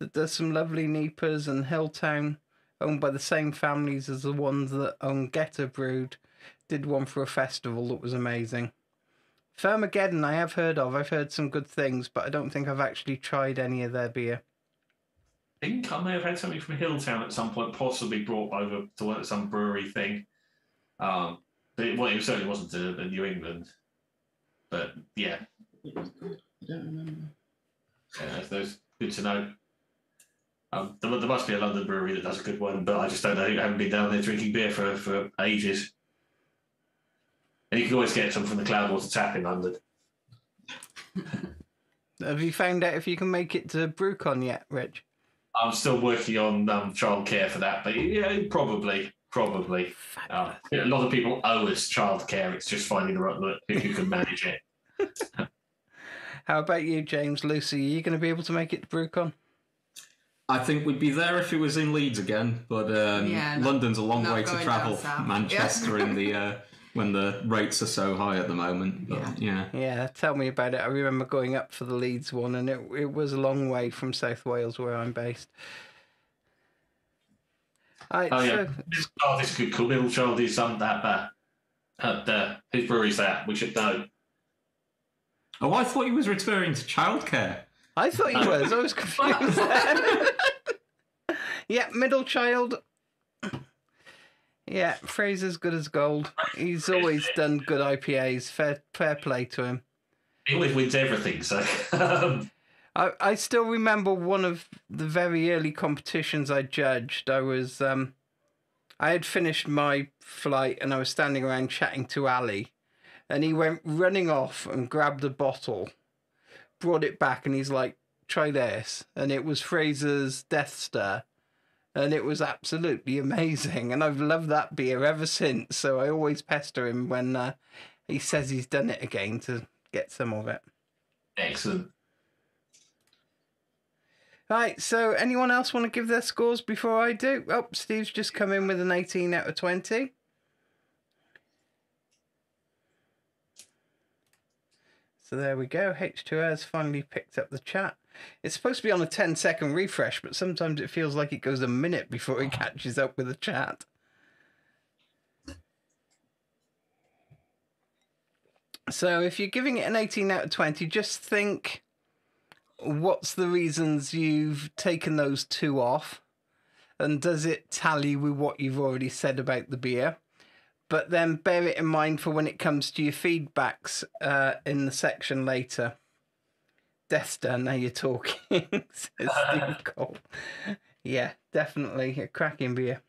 that does some lovely N I P As, and Hilltown, owned by the same families as the ones that Ongeta brewed, did one for a festival that was amazing. Farmageddon, I have heard of. I've heard some good things, but I don't think I've actually tried any of their beer. I think I may have had something from Hilltown at some point, possibly brought over to work at some brewery thing. Um, but it, well, it certainly wasn't a, a New England. But yeah. I don't remember. Yeah, that's good to know. Um, there, there must be a London brewery that does a good one, but I just don't know. I haven't been down there drinking beer for, for ages. And you can always get some from the Cloudwater tap in London. Have you found out if you can make it to Brewcon yet, Rich? I'm still working on um, childcare for that, but yeah, probably, probably. Uh, a lot of people owe us childcare. It's just finding the right look if you can manage it. How about you, James, Lucy? Are you going to be able to make it to Brewcon? I think we'd be there if it was in Leeds again, but um, yeah, no, London's a long way to travel. Manchester yeah. in the... Uh, when the rates are so high at the moment. But, yeah. yeah, yeah. Tell me about it. I remember going up for the Leeds one, and it it was a long way from South Wales, where I'm based. Right, oh, so... yeah. This, oh, this could cool. Middle Child is um, that bad. Uh, uh, whose brewery is that? We should know. Oh, I thought he was referring to childcare. I thought he was. I was confused. Yeah, Middle Child... Yeah, Fraser's good as gold. He's always done good I P As. Fair, fair play to him. He always wins everything, so... I, I still remember one of the very early competitions I judged. I was... Um, I had finished my flight and I was standing around chatting to Ali. And he went running off and grabbed a bottle, brought it back, and he's like, try this. And it was Fraser's Death Star. And it was absolutely amazing. And I've loved that beer ever since. So I always pester him when uh, he says he's done it again to get some of it. Excellent. Right, so anyone else want to give their scores before I do? Oh, Steve's just come in with an eighteen out of twenty. So there we go. H two R's finally picked up the chat. It's supposed to be on a ten second refresh, but sometimes it feels like it goes a minute before it catches up with the chat. So if you're giving it an eighteen out of twenty, just think, what's the reasons you've taken those two off? And does it tally with what you've already said about the beer? But then bear it in mind for when it comes to your feedbacks uh, in the section later. Death Star, now you're talking. It's Steve Cole. Yeah, definitely a cracking beer.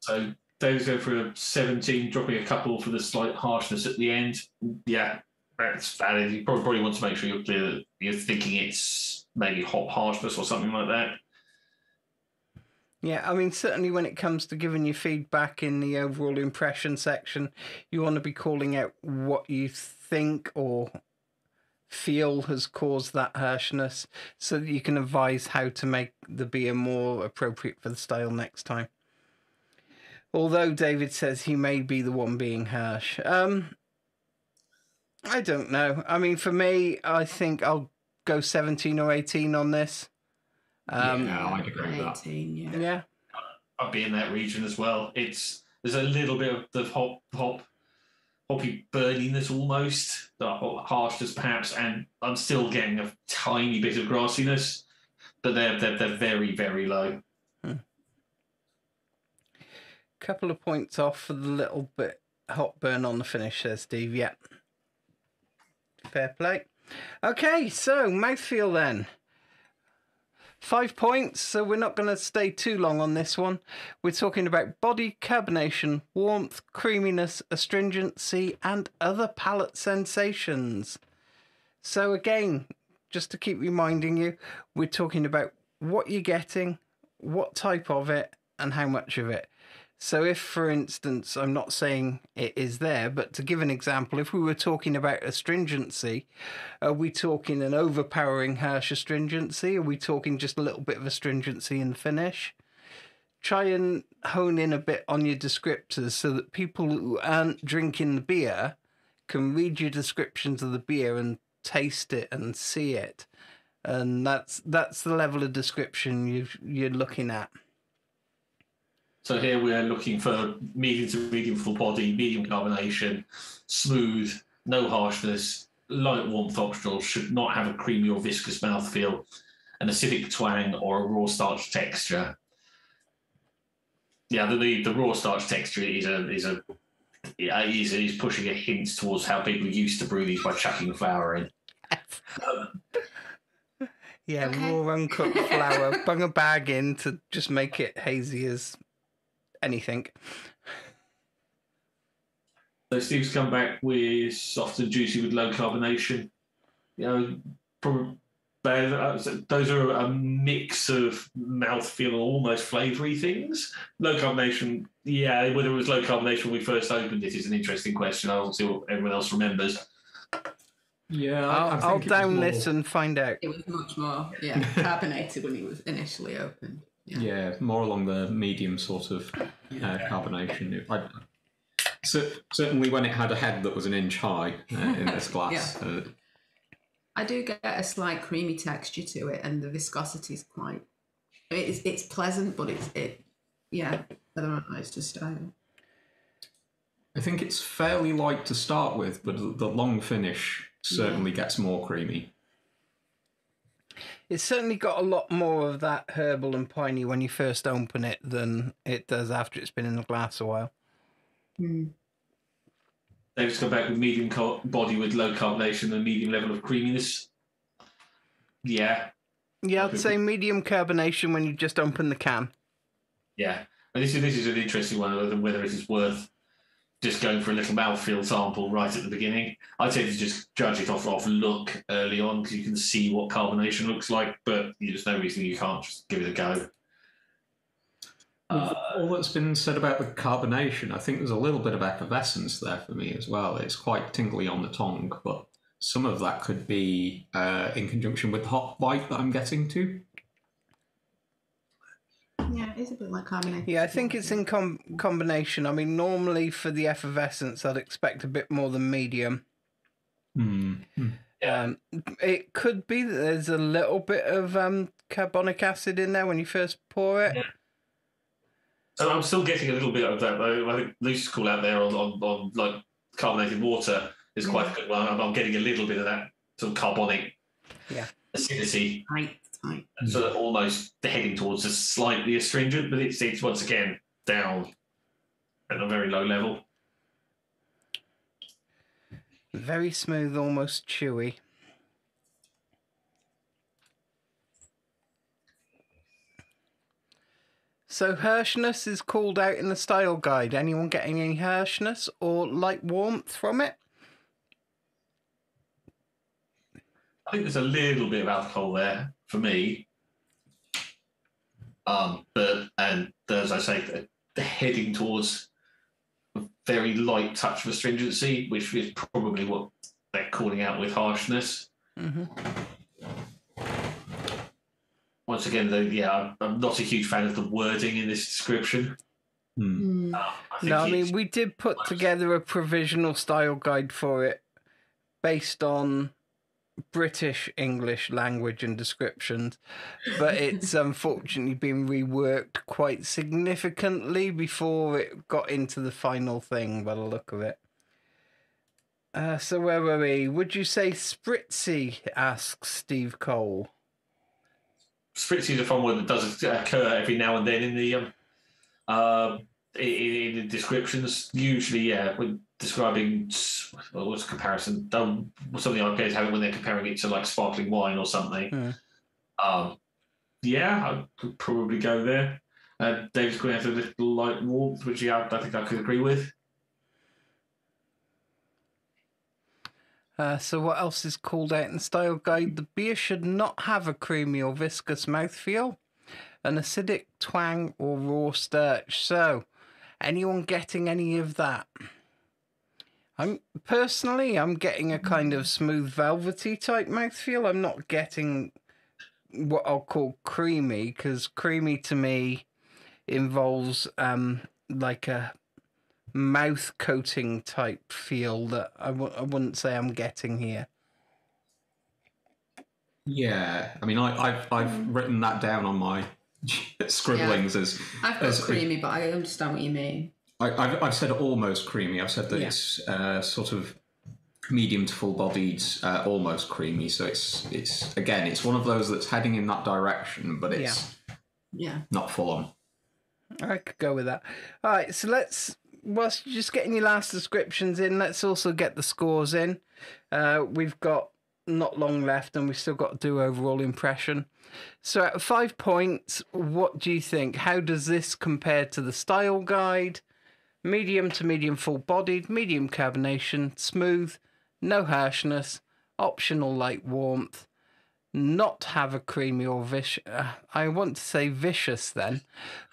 So those go for a seventeen, dropping a couple for the slight harshness at the end. Yeah, that's valid. You probably, probably want to make sure you're clear that you're thinking it's maybe hop harshness or something like that. Yeah, I mean, certainly when it comes to giving your feedback in the overall impression section, you want to be calling out what you think or feel has caused that harshness so that you can advise how to make the beer more appropriate for the style next time. Although David says he may be the one being harsh. Um, I don't know. I mean, for me, I think I'll go seventeen or eighteen on this. Um, yeah, I'd agree with that. Yeah. yeah. I'd be in that region as well. It's There's a little bit of the hop, hop, hoppy burniness almost, the harshness perhaps, and I'm still getting a tiny bit of grassiness, but they're, they're, they're very, very low. Hmm. Couple of points off for the little bit hop burn on the finish, says Steve. Yeah. Fair play. Okay, so mouthfeel then. Five points, so we're not going to stay too long on this one. We're talking about body, carbonation, warmth, creaminess, astringency, and other palate sensations. So again, just to keep reminding you, we're talking about what you're getting, what type of it, and how much of it. So if, for instance, I'm not saying it is there, but to give an example, if we were talking about astringency, are we talking an overpowering harsh astringency? Are we talking just a little bit of astringency in the finish? Try and hone in a bit on your descriptors so that people who aren't drinking the beer can read your descriptions of the beer and taste it and see it. And that's that's the level of description you've, you're looking at. So here we're looking for medium to medium full body, medium carbonation, smooth, no harshness, light warmth optional, should not have a creamy or viscous mouthfeel, an acidic twang or a raw starch texture. Yeah, the, the, the raw starch texture is a is a is, is pushing a hint towards how people used to brew these by chucking flour in. Um, yeah, okay. Raw uncooked flour, bung a bag in to just make it hazy as anything. So Steve's come back with soft and juicy with low carbonation. You know, probably those are a mix of mouthfeel and almost flavoury things. Low carbonation, yeah. Whether it was low carbonation when we first opened it is an interesting question. I'll see what everyone else remembers. Yeah, I'll, I I'll down this and find out. It was much more, yeah, carbonated when it was initially opened. Yeah. yeah, more along the medium sort of uh, yeah. carbonation. I, so, certainly when it had a head that was an inch high uh, in this glass. yeah. uh, I do get a slight creamy texture to it, and the viscosity is quite... It's, it's pleasant, but it's... It, yeah, I don't know, it's just... I, I think it's fairly light to start with, but the long finish certainly yeah. gets more creamy. It's certainly got a lot more of that herbal and piney when you first open it than it does after it's been in the glass a while. Mm. They've just come back with medium body with low carbonation and medium level of creaminess. Yeah. Yeah, I'd say medium carbonation when you just open the can. Yeah. And this is, this is an interesting one, whether it is worth just going for a little mouthfeel sample right at the beginning. I tend to just judge it off off look early on because you can see what carbonation looks like, but there's no reason you can't just give it a go. Uh, All that's been said about the carbonation, I think there's a little bit of effervescence there for me as well. It's quite tingly on the tongue, but some of that could be uh, in conjunction with the hot bite that I'm getting to. Yeah, it's a bit like carbonation. Yeah, I think it's in com combination. I mean, normally for the effervescence, I'd expect a bit more than medium. Mm. Yeah. Um, it could be that there's a little bit of um, carbonic acid in there when you first pour it. Yeah. So I'm still getting a little bit of that. I think Lucy's call out there on, on, on like carbonated water is quite yeah. a good one. I'm, I'm getting a little bit of that sort of carbonic yeah. acidity. Right. Right. And sort of almost heading towards a slightly astringent, but it's, it's once again down at a very low level. Very smooth, almost chewy. So Hirshness is called out in the style guide. Anyone getting any Hirshness or light warmth from it? I think there's a little bit of alcohol there for me. Um, but, and as I say, the heading towards a very light touch of astringency, which is probably what they're calling out with harshness. Mm-hmm. Once again, though, yeah, I'm not a huge fan of the wording in this description. Mm. Uh, I no, I mean, we did put together a provisional style guide for it based on British English language and descriptions, but it's unfortunately been reworked quite significantly before it got into the final thing, by the look of it. Uh, so where were we? Would you say spritzy, asks Steve Cole. Spritzy is a fun word that does occur every now and then in the um, uh, in, in the descriptions. Usually, yeah, when describing well, what's a comparison? Um, some of the I P As have it when they're comparing it to like sparkling wine or something. Mm. Um, yeah, I could probably go there. Uh, David's going to have a little light warmth, which yeah, I think I could agree with. Uh, so what else is called out in the style guide? The beer should not have a creamy or viscous mouthfeel, an acidic twang or raw starch. So anyone getting any of that? I'm personally, I'm getting a kind of smooth velvety type mouthfeel. I'm not getting what I'll call creamy, because creamy to me involves um, like a mouth coating type feel that I, w I wouldn't say I'm getting here. Yeah, I mean, I, I've I've written that down on my scribblings yeah. as I've got as creamy, but I understand what you mean. I, I've I've said almost creamy. I've said that yeah. it's uh, sort of medium to full-bodied, uh, almost creamy. So it's it's again, it's one of those that's heading in that direction, but it's yeah, yeah. not full on. I could go with that. All right, so let's. Whilst you're just getting your last descriptions in, let's also get the scores in. Uh, we've got not long left, and we've still got to do overall impression. So at five points, what do you think? How does this compare to the style guide? Medium to medium full-bodied, medium carbonation, smooth, no harshness, optional light warmth, not have a creamy or vicious, uh, I want to say vicious then,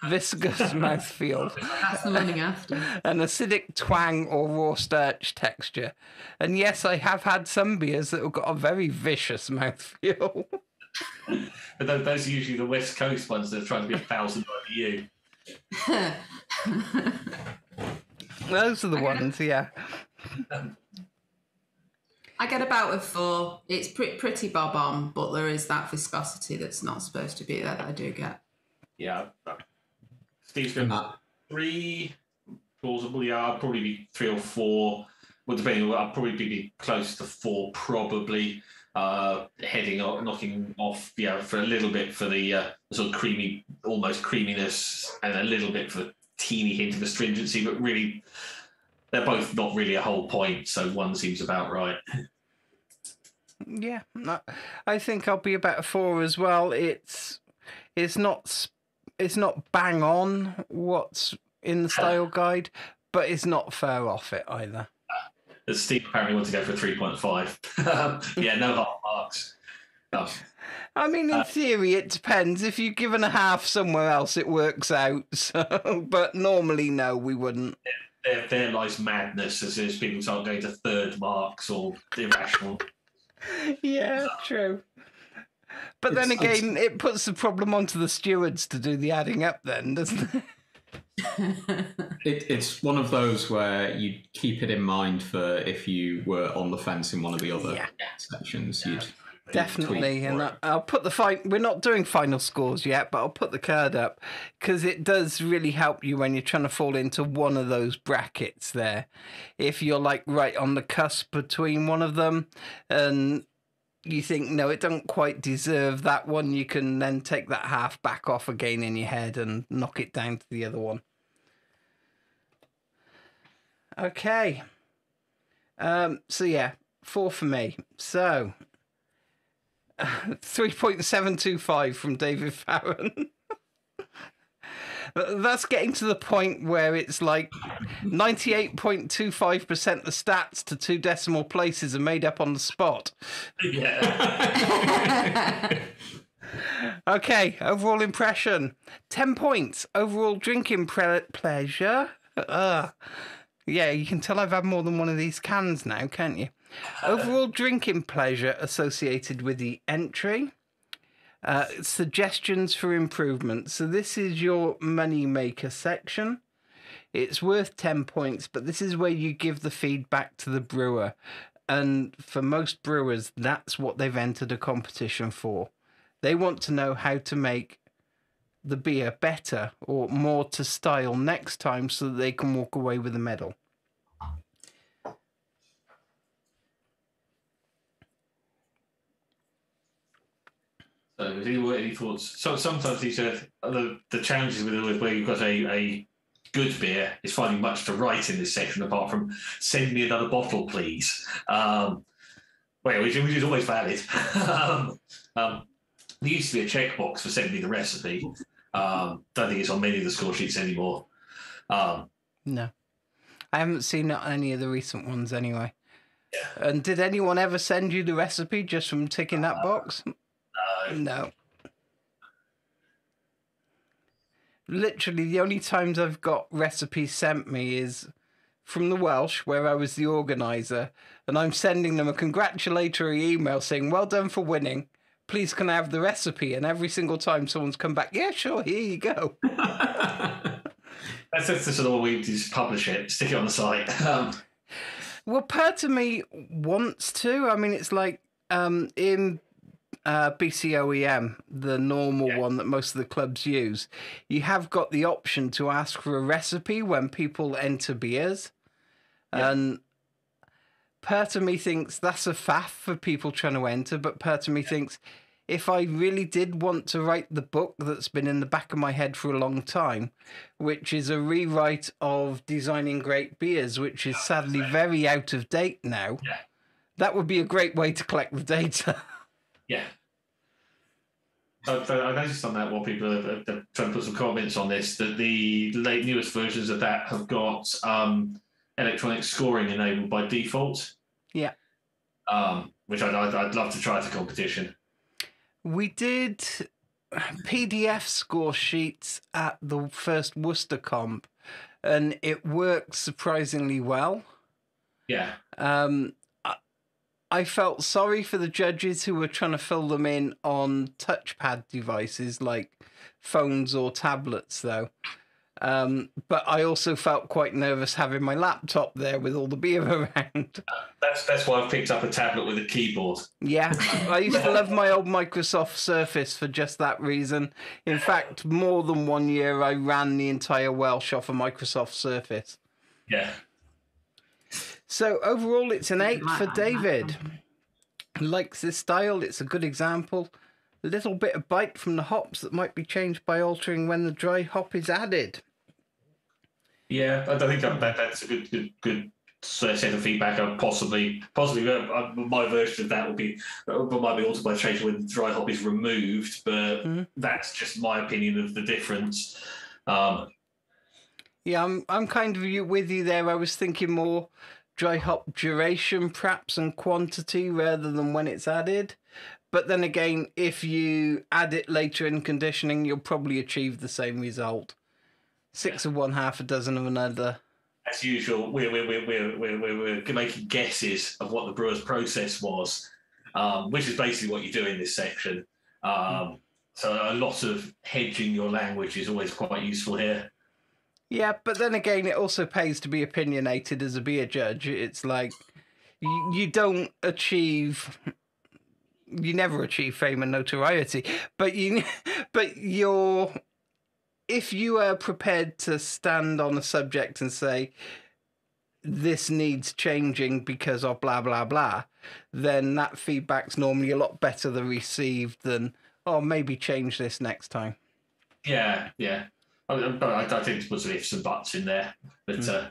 viscous mouthfeel. That's the morning after. An acidic twang or raw starch texture. And yes, I have had some beers that have got a very vicious mouthfeel. But those are usually the West Coast ones that are trying to be a thousand like you. Those are the I ones, get... yeah. I get about a four. It's pretty, pretty bob on, but there is that viscosity that's not supposed to be there that I do get. Yeah. Steve's going to three, plausible. Yeah, I'd probably be three or four. Well, depending, I'd probably be close to four, probably. Uh, heading or knocking off, yeah, for a little bit for the uh, sort of creamy, almost creaminess, and a little bit for a teeny hint of astringency, but really. They're both not really a whole point, so one seems about right. Yeah, I think I'll be about a four as well. It's it's not it's not bang on what's in the style guide, but it's not far off it either. Uh, Steve apparently wants to go for a three point five. Yeah, no half marks. No. I mean, in uh, theory, it depends. If you've given a half somewhere else, it works out. So, but normally, no, we wouldn't. Yeah. There, there lies madness as, as people start going to third marks or irrational. Yeah, true. But it's, then again, it's... it puts the problem onto the stewards to do the adding up then, doesn't it? it, it's one of those where you keep it in mind for if you were on the fence in one of the other yeah. sections. Yeah. You'd Definitely, and I, I'll put the fi- we're not doing final scores yet, but I'll put the card up because it does really help you when you're trying to fall into one of those brackets there. If you're like right on the cusp between one of them, and you think no, it don't quite deserve that one, you can then take that half back off again in your head and knock it down to the other one. Okay, um, so yeah, four for me. So. Uh, three point seven two five from David Farron. That's getting to the point where it's like ninety-eight point two five percent the stats to two decimal places are made up on the spot. Yeah. Okay, overall impression. ten points. Overall drinking pre- pleasure. Uh, yeah, you can tell I've had more than one of these cans now, can't you? Overall drinking pleasure associated with the entry. Uh, suggestions for improvement. So this is your money maker section. It's worth ten points, but this is where you give the feedback to the brewer. And for most brewers, that's what they've entered a competition for. They want to know how to make the beer better or more to style next time so that they can walk away with a medal. So, has anyone any thoughts? So, sometimes these are the, the challenges with it, where you've got a, a good beer, is finding much to write in this section apart from send me another bottle, please. Um, well, which is always valid. um, um, there used to be a checkbox for send me the recipe. Um, don't think it's on many of the score sheets anymore. Um, no, I haven't seen it on any of the recent ones anyway. Yeah. And did anyone ever send you the recipe just from ticking that uh, box? No. Literally, the only times I've got recipes sent me is from the Welsh, where I was the organizer, and I'm sending them a congratulatory email saying, well done for winning. Please can I have the recipe? And every single time someone's come back, yeah, sure, here you go. That's, that's the sort of way we just publish it, stick it on the site. Um. Well, part of me wants to. I mean, it's like um, in... Uh, B C O E M, the normal yeah. one that most of the clubs use, you have got the option to ask for a recipe when people enter beers. Yeah. And part of me thinks that's a faff for people trying to enter, but part of me yeah. thinks if I really did want to write the book that's been in the back of my head for a long time, which is a rewrite of Designing Great Beers, which is sadly very out of date now, yeah. that would be a great way to collect the data. Yeah. I've, I noticed on that while people are, are trying to put some comments on this that the late newest versions of that have got um, electronic scoring enabled by default. Yeah. Um, which I'd, I'd, I'd love to try at a competition. We did P D F score sheets at the first Worcester comp, and it worked surprisingly well. Yeah. Um. I felt sorry for the judges who were trying to fill them in on touchpad devices like phones or tablets, though. Um, but I also felt quite nervous having my laptop there with all the beer around. That's that's why I've picked up a tablet with a keyboard. Yeah, I used to love my old Microsoft Surface for just that reason. In fact, more than one year I ran the entire Welsh off a Microsoft Surface. Yeah. So overall, it's an eight for David. Likes this style. It's a good example. A little bit of bite from the hops that might be changed by altering when the dry hop is added. Yeah, I think that, that's a good, good, good set of feedback. I possibly, possibly uh, my version of that would be uh, might be altered by change when the dry hop is removed. But mm-hmm. that's just my opinion of the difference. Um, yeah, I'm I'm kind of with you there. I was thinking more. Dry hop duration, perhaps, and quantity rather than when it's added. But then again, if you add it later in conditioning, you'll probably achieve the same result. Six yeah. of one, half a dozen of another. As usual, we're, we're, we're, we're, we're, we're making guesses of what the brewer's process was, um, which is basically what you do in this section. Um, mm. So a lot of hedging your language is always quite useful here. Yeah, but then again, it also pays to be opinionated as a beer judge. It's like you, you don't achieve, you never achieve fame and notoriety, but you, but you're, if you are prepared to stand on a subject and say, this needs changing because of blah, blah, blah, then that feedback's normally a lot better than received than, oh, maybe change this next time. Yeah, yeah. I, I, I think there was ifs and buts in there. But mm.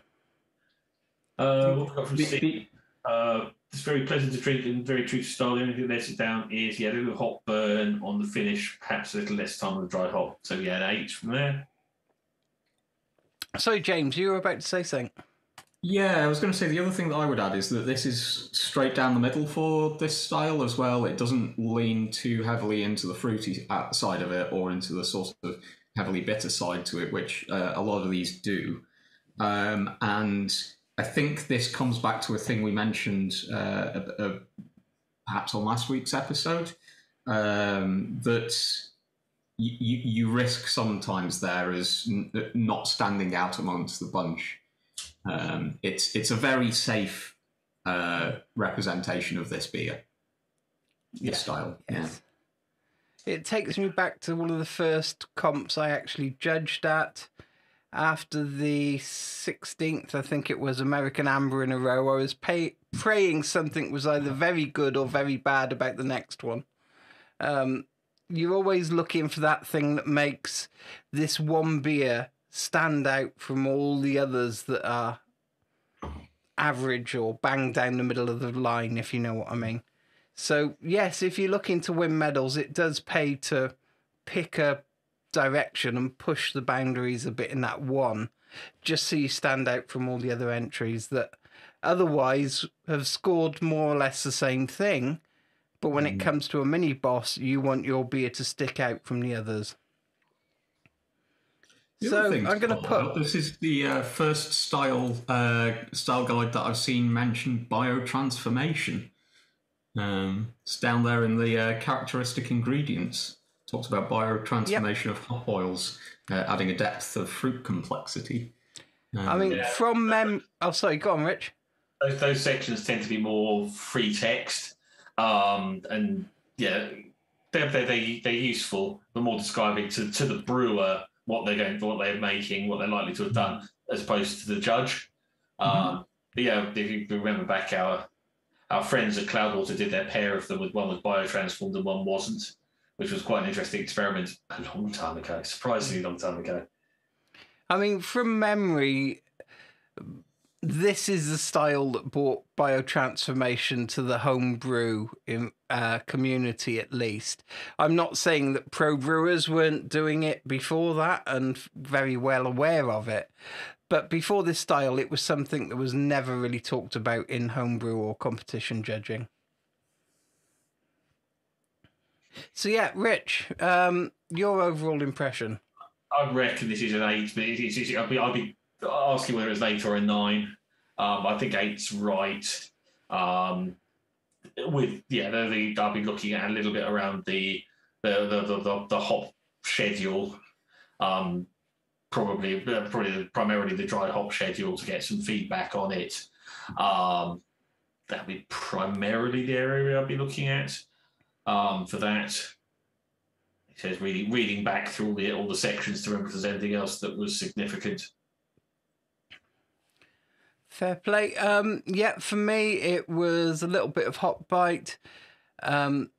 uh, uh, what we got from Steve, uh, it's very pleasant to drink and very true to style. The only thing that lets it down is, yeah, a little hot burn on the finish, perhaps a little less time on the dry hop. So, yeah, an eight from there. So, James, you were about to say something. Yeah, I was going to say the other thing that I would add is that this is straight down the middle for this style as well. It doesn't lean too heavily into the fruity side of it or into the sort of heavily bitter side to it, which uh, a lot of these do. Um, and I think this comes back to a thing we mentioned uh, a, a, perhaps on last week's episode, um, that you, you risk sometimes there as n- not standing out amongst the bunch. Um, it's it's a very safe uh, representation of this beer, this yeah. style. Yes. Yeah. It takes me back to one of the first comps I actually judged at. After the sixteenth, I think it was American Amber in a row, I was pay- praying something was either very good or very bad about the next one. Um, you're always looking for that thing that makes this one beer stand out from all the others that are average or bang down the middle of the line, if you know what I mean. So, yes, if you're looking to win medals, it does pay to pick a direction and push the boundaries a bit in that one, just so you stand out from all the other entries that otherwise have scored more or less the same thing. But when mm. it comes to a mini boss, you want your beer to stick out from the others. So I'm going to put... This is the uh, first style uh, style guide that I've seen mention biotransformation. Um, it's down there in the uh, characteristic ingredients. It talks about biotransformation yep. of hop oils, uh, adding a depth of fruit complexity. Um, I mean, yeah. from... Mem- oh, sorry, go on, Rich. Those, those sections tend to be more free text. Um, and, yeah, they're, they're, they're useful. They're more describing to, to the brewer what they're going for, what they're making, what they're likely to have done, as opposed to the judge. Mm-hmm. Um, but yeah, if you remember back, our our friends at Cloudwater did their pair of them, with one was biotransformed and one wasn't, which was quite an interesting experiment a long time ago, surprisingly long time ago. I mean, from memory, this is the style that brought biotransformation to the homebrew in, uh, community, at least. I'm not saying that pro brewers weren't doing it before that and very well aware of it. But before this style, it was something that was never really talked about in homebrew or competition judging. So, yeah, Rich, um, your overall impression? I reckon this is an eight, but it is, I'll be... I'll be... asking whether it's an eight or a nine. Um, I think eight's right. Um, with yeah, the, the, I'll be looking at a little bit around the the the the, the, the hop schedule. Um, probably probably primarily the dry hop schedule to get some feedback on it. Um, that'd be primarily the area I'll be looking at. Um, for that, it says reading reading back through all the all the sections to remember if there's anything else that was significant. Fair play. Um, yeah, for me, it was a little bit of hop bite. Um,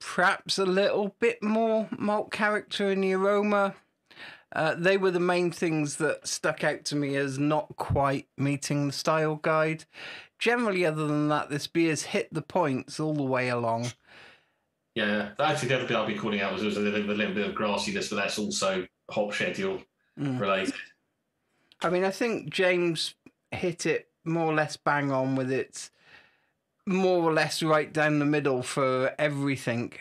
perhaps a little bit more malt character in the aroma. Uh, they were the main things that stuck out to me as not quite meeting the style guide. Generally, other than that, this beer's hit the points all the way along. Yeah, actually, the other bit I'll be calling out was there was a little, a little bit of grassiness, but that's also hop schedule mm. related. I mean, I think James hit it more or less bang on with it, more or less right down the middle for everything.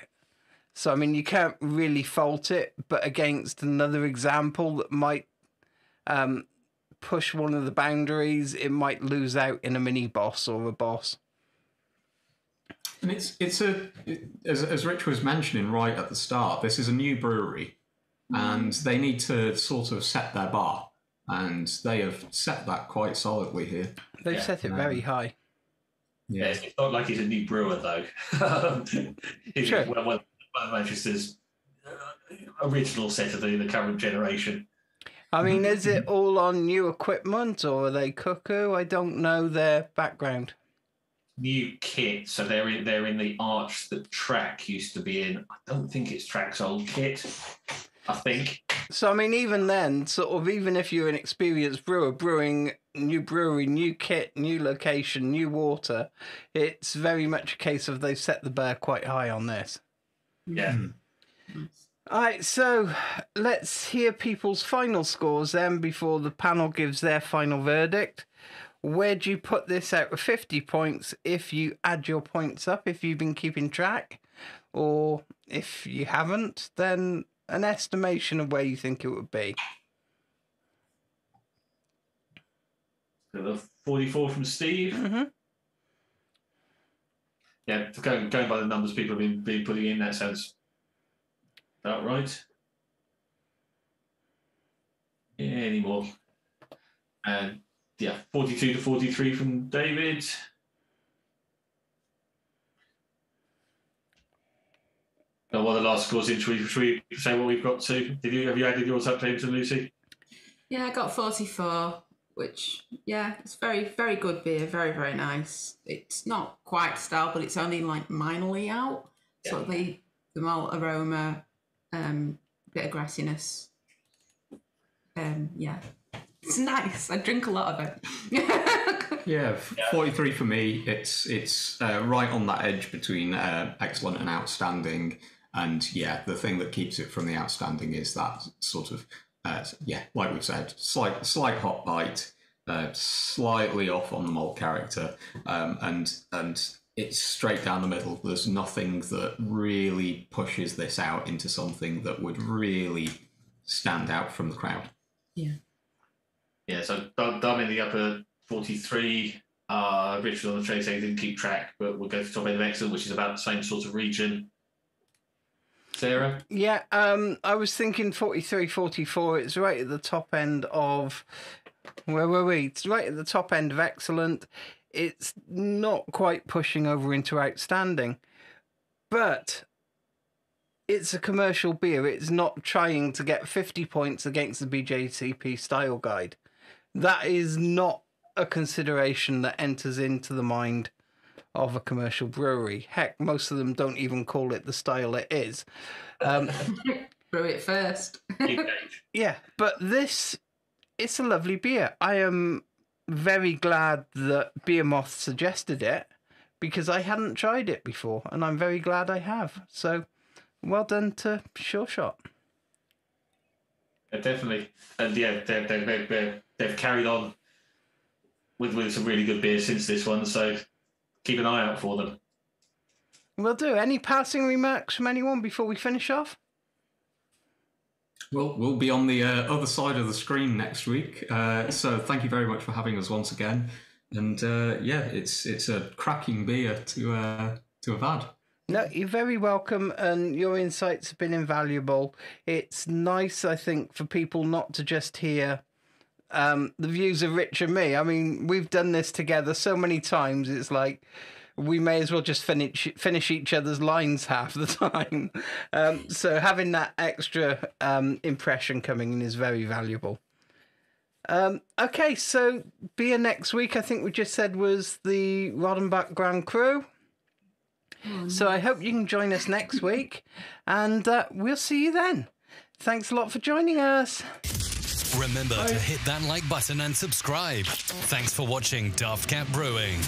So, I mean, you can't really fault it, but against another example that might um, push one of the boundaries, it might lose out in a mini boss or a boss. And it's, it's a, it, as, as Rich was mentioning right at the start, this is a new brewery and they need to sort of set their bar. and they have set that quite solidly here. They've yeah. set it um, very high. Yeah. yeah, it's not like he's a new brewer, though. Sure. One of Manchester's original set of the, the current generation. I mean, is it all on new equipment, or are they cuckoo? I don't know their background. New kit, so they're in, they're in the arch that Track used to be in. I don't think it's Track's old kit, I think. So, I mean, even then, sort of, even if you're an experienced brewer, brewing... new brewery, new kit, new location, new water, it's very much a case of they've set the bar quite high on this. Yeah. Mm. All right, so let's hear people's final scores then before the panel gives their final verdict. Where do you put this out of fifty points if you add your points up, if you've been keeping track? Or if you haven't, then an estimation of where you think it would be. The forty-four from Steve. Mm-hmm. Yeah, going, going by the numbers people have been, been putting in, that sounds about right. Yeah, any more? And yeah, forty-two to forty-three from David. Now, while the last scores in, should we, should we say what we've got to? Did you have you added yours up to Lucy? Yeah, I got forty-four. Which, yeah, it's very, very good beer. Very, very nice. It's not quite style, but it's only like minorly out. Yeah. So the, the malt aroma, um, bit of grassiness. Um, yeah, it's nice. I drink a lot of it. Yeah, forty-three for me. It's it's uh, right on that edge between uh, excellent and outstanding. And yeah, the thing that keeps it from the outstanding is that sort of. Uh, yeah, like we've said, slight, slight hot bite, uh, slightly off on the malt character, um, and and it's straight down the middle. There's nothing that really pushes this out into something that would really stand out from the crowd. Yeah. Yeah, so Dom in the upper forty-three, uh, Richard on the trade saying didn't keep track, but we'll go to top end of excellent, which is about the same sort of region. Sarah? Yeah, um, I was thinking forty-three, forty-four. It's right at the top end of... Where were we? It's right at the top end of excellent. It's not quite pushing over into outstanding. But it's a commercial beer. It's not trying to get fifty points against the B J C P style guide. That is not a consideration that enters into the mind of a commercial brewery. Heck, most of them don't even call it the style it is. Um, Brew it first. Yeah, but this, it's a lovely beer. I am very glad that Beer Moth suggested it because I hadn't tried it before and I'm very glad I have. So well done to SureShot. Yeah, definitely. And yeah, they've, they've, they've carried on with, with some really good beers since this one, so keep an eye out for them. Will do. Any passing remarks from anyone before we finish off? Well, we'll be on the uh, other side of the screen next week. Uh, so thank you very much for having us once again. And uh, yeah, it's it's a cracking beer to uh, to have had. No, you're very welcome, and your insights have been invaluable. It's nice, I think, for people not to just hear... Um, the views of Rich and me. I mean, we've done this together so many times. It's like we may as well just finish finish each other's lines half the time. Um, so having that extra um, impression coming in is very valuable. Um, okay, so beer next week, I think we just said, was the Rodenbach Grand Cru. Oh, so nice. I hope you can join us next week, and uh, we'll see you then. Thanks a lot for joining us. Remember Bye. to hit that like button and subscribe. Thanks for watching Daft Cat Brewing.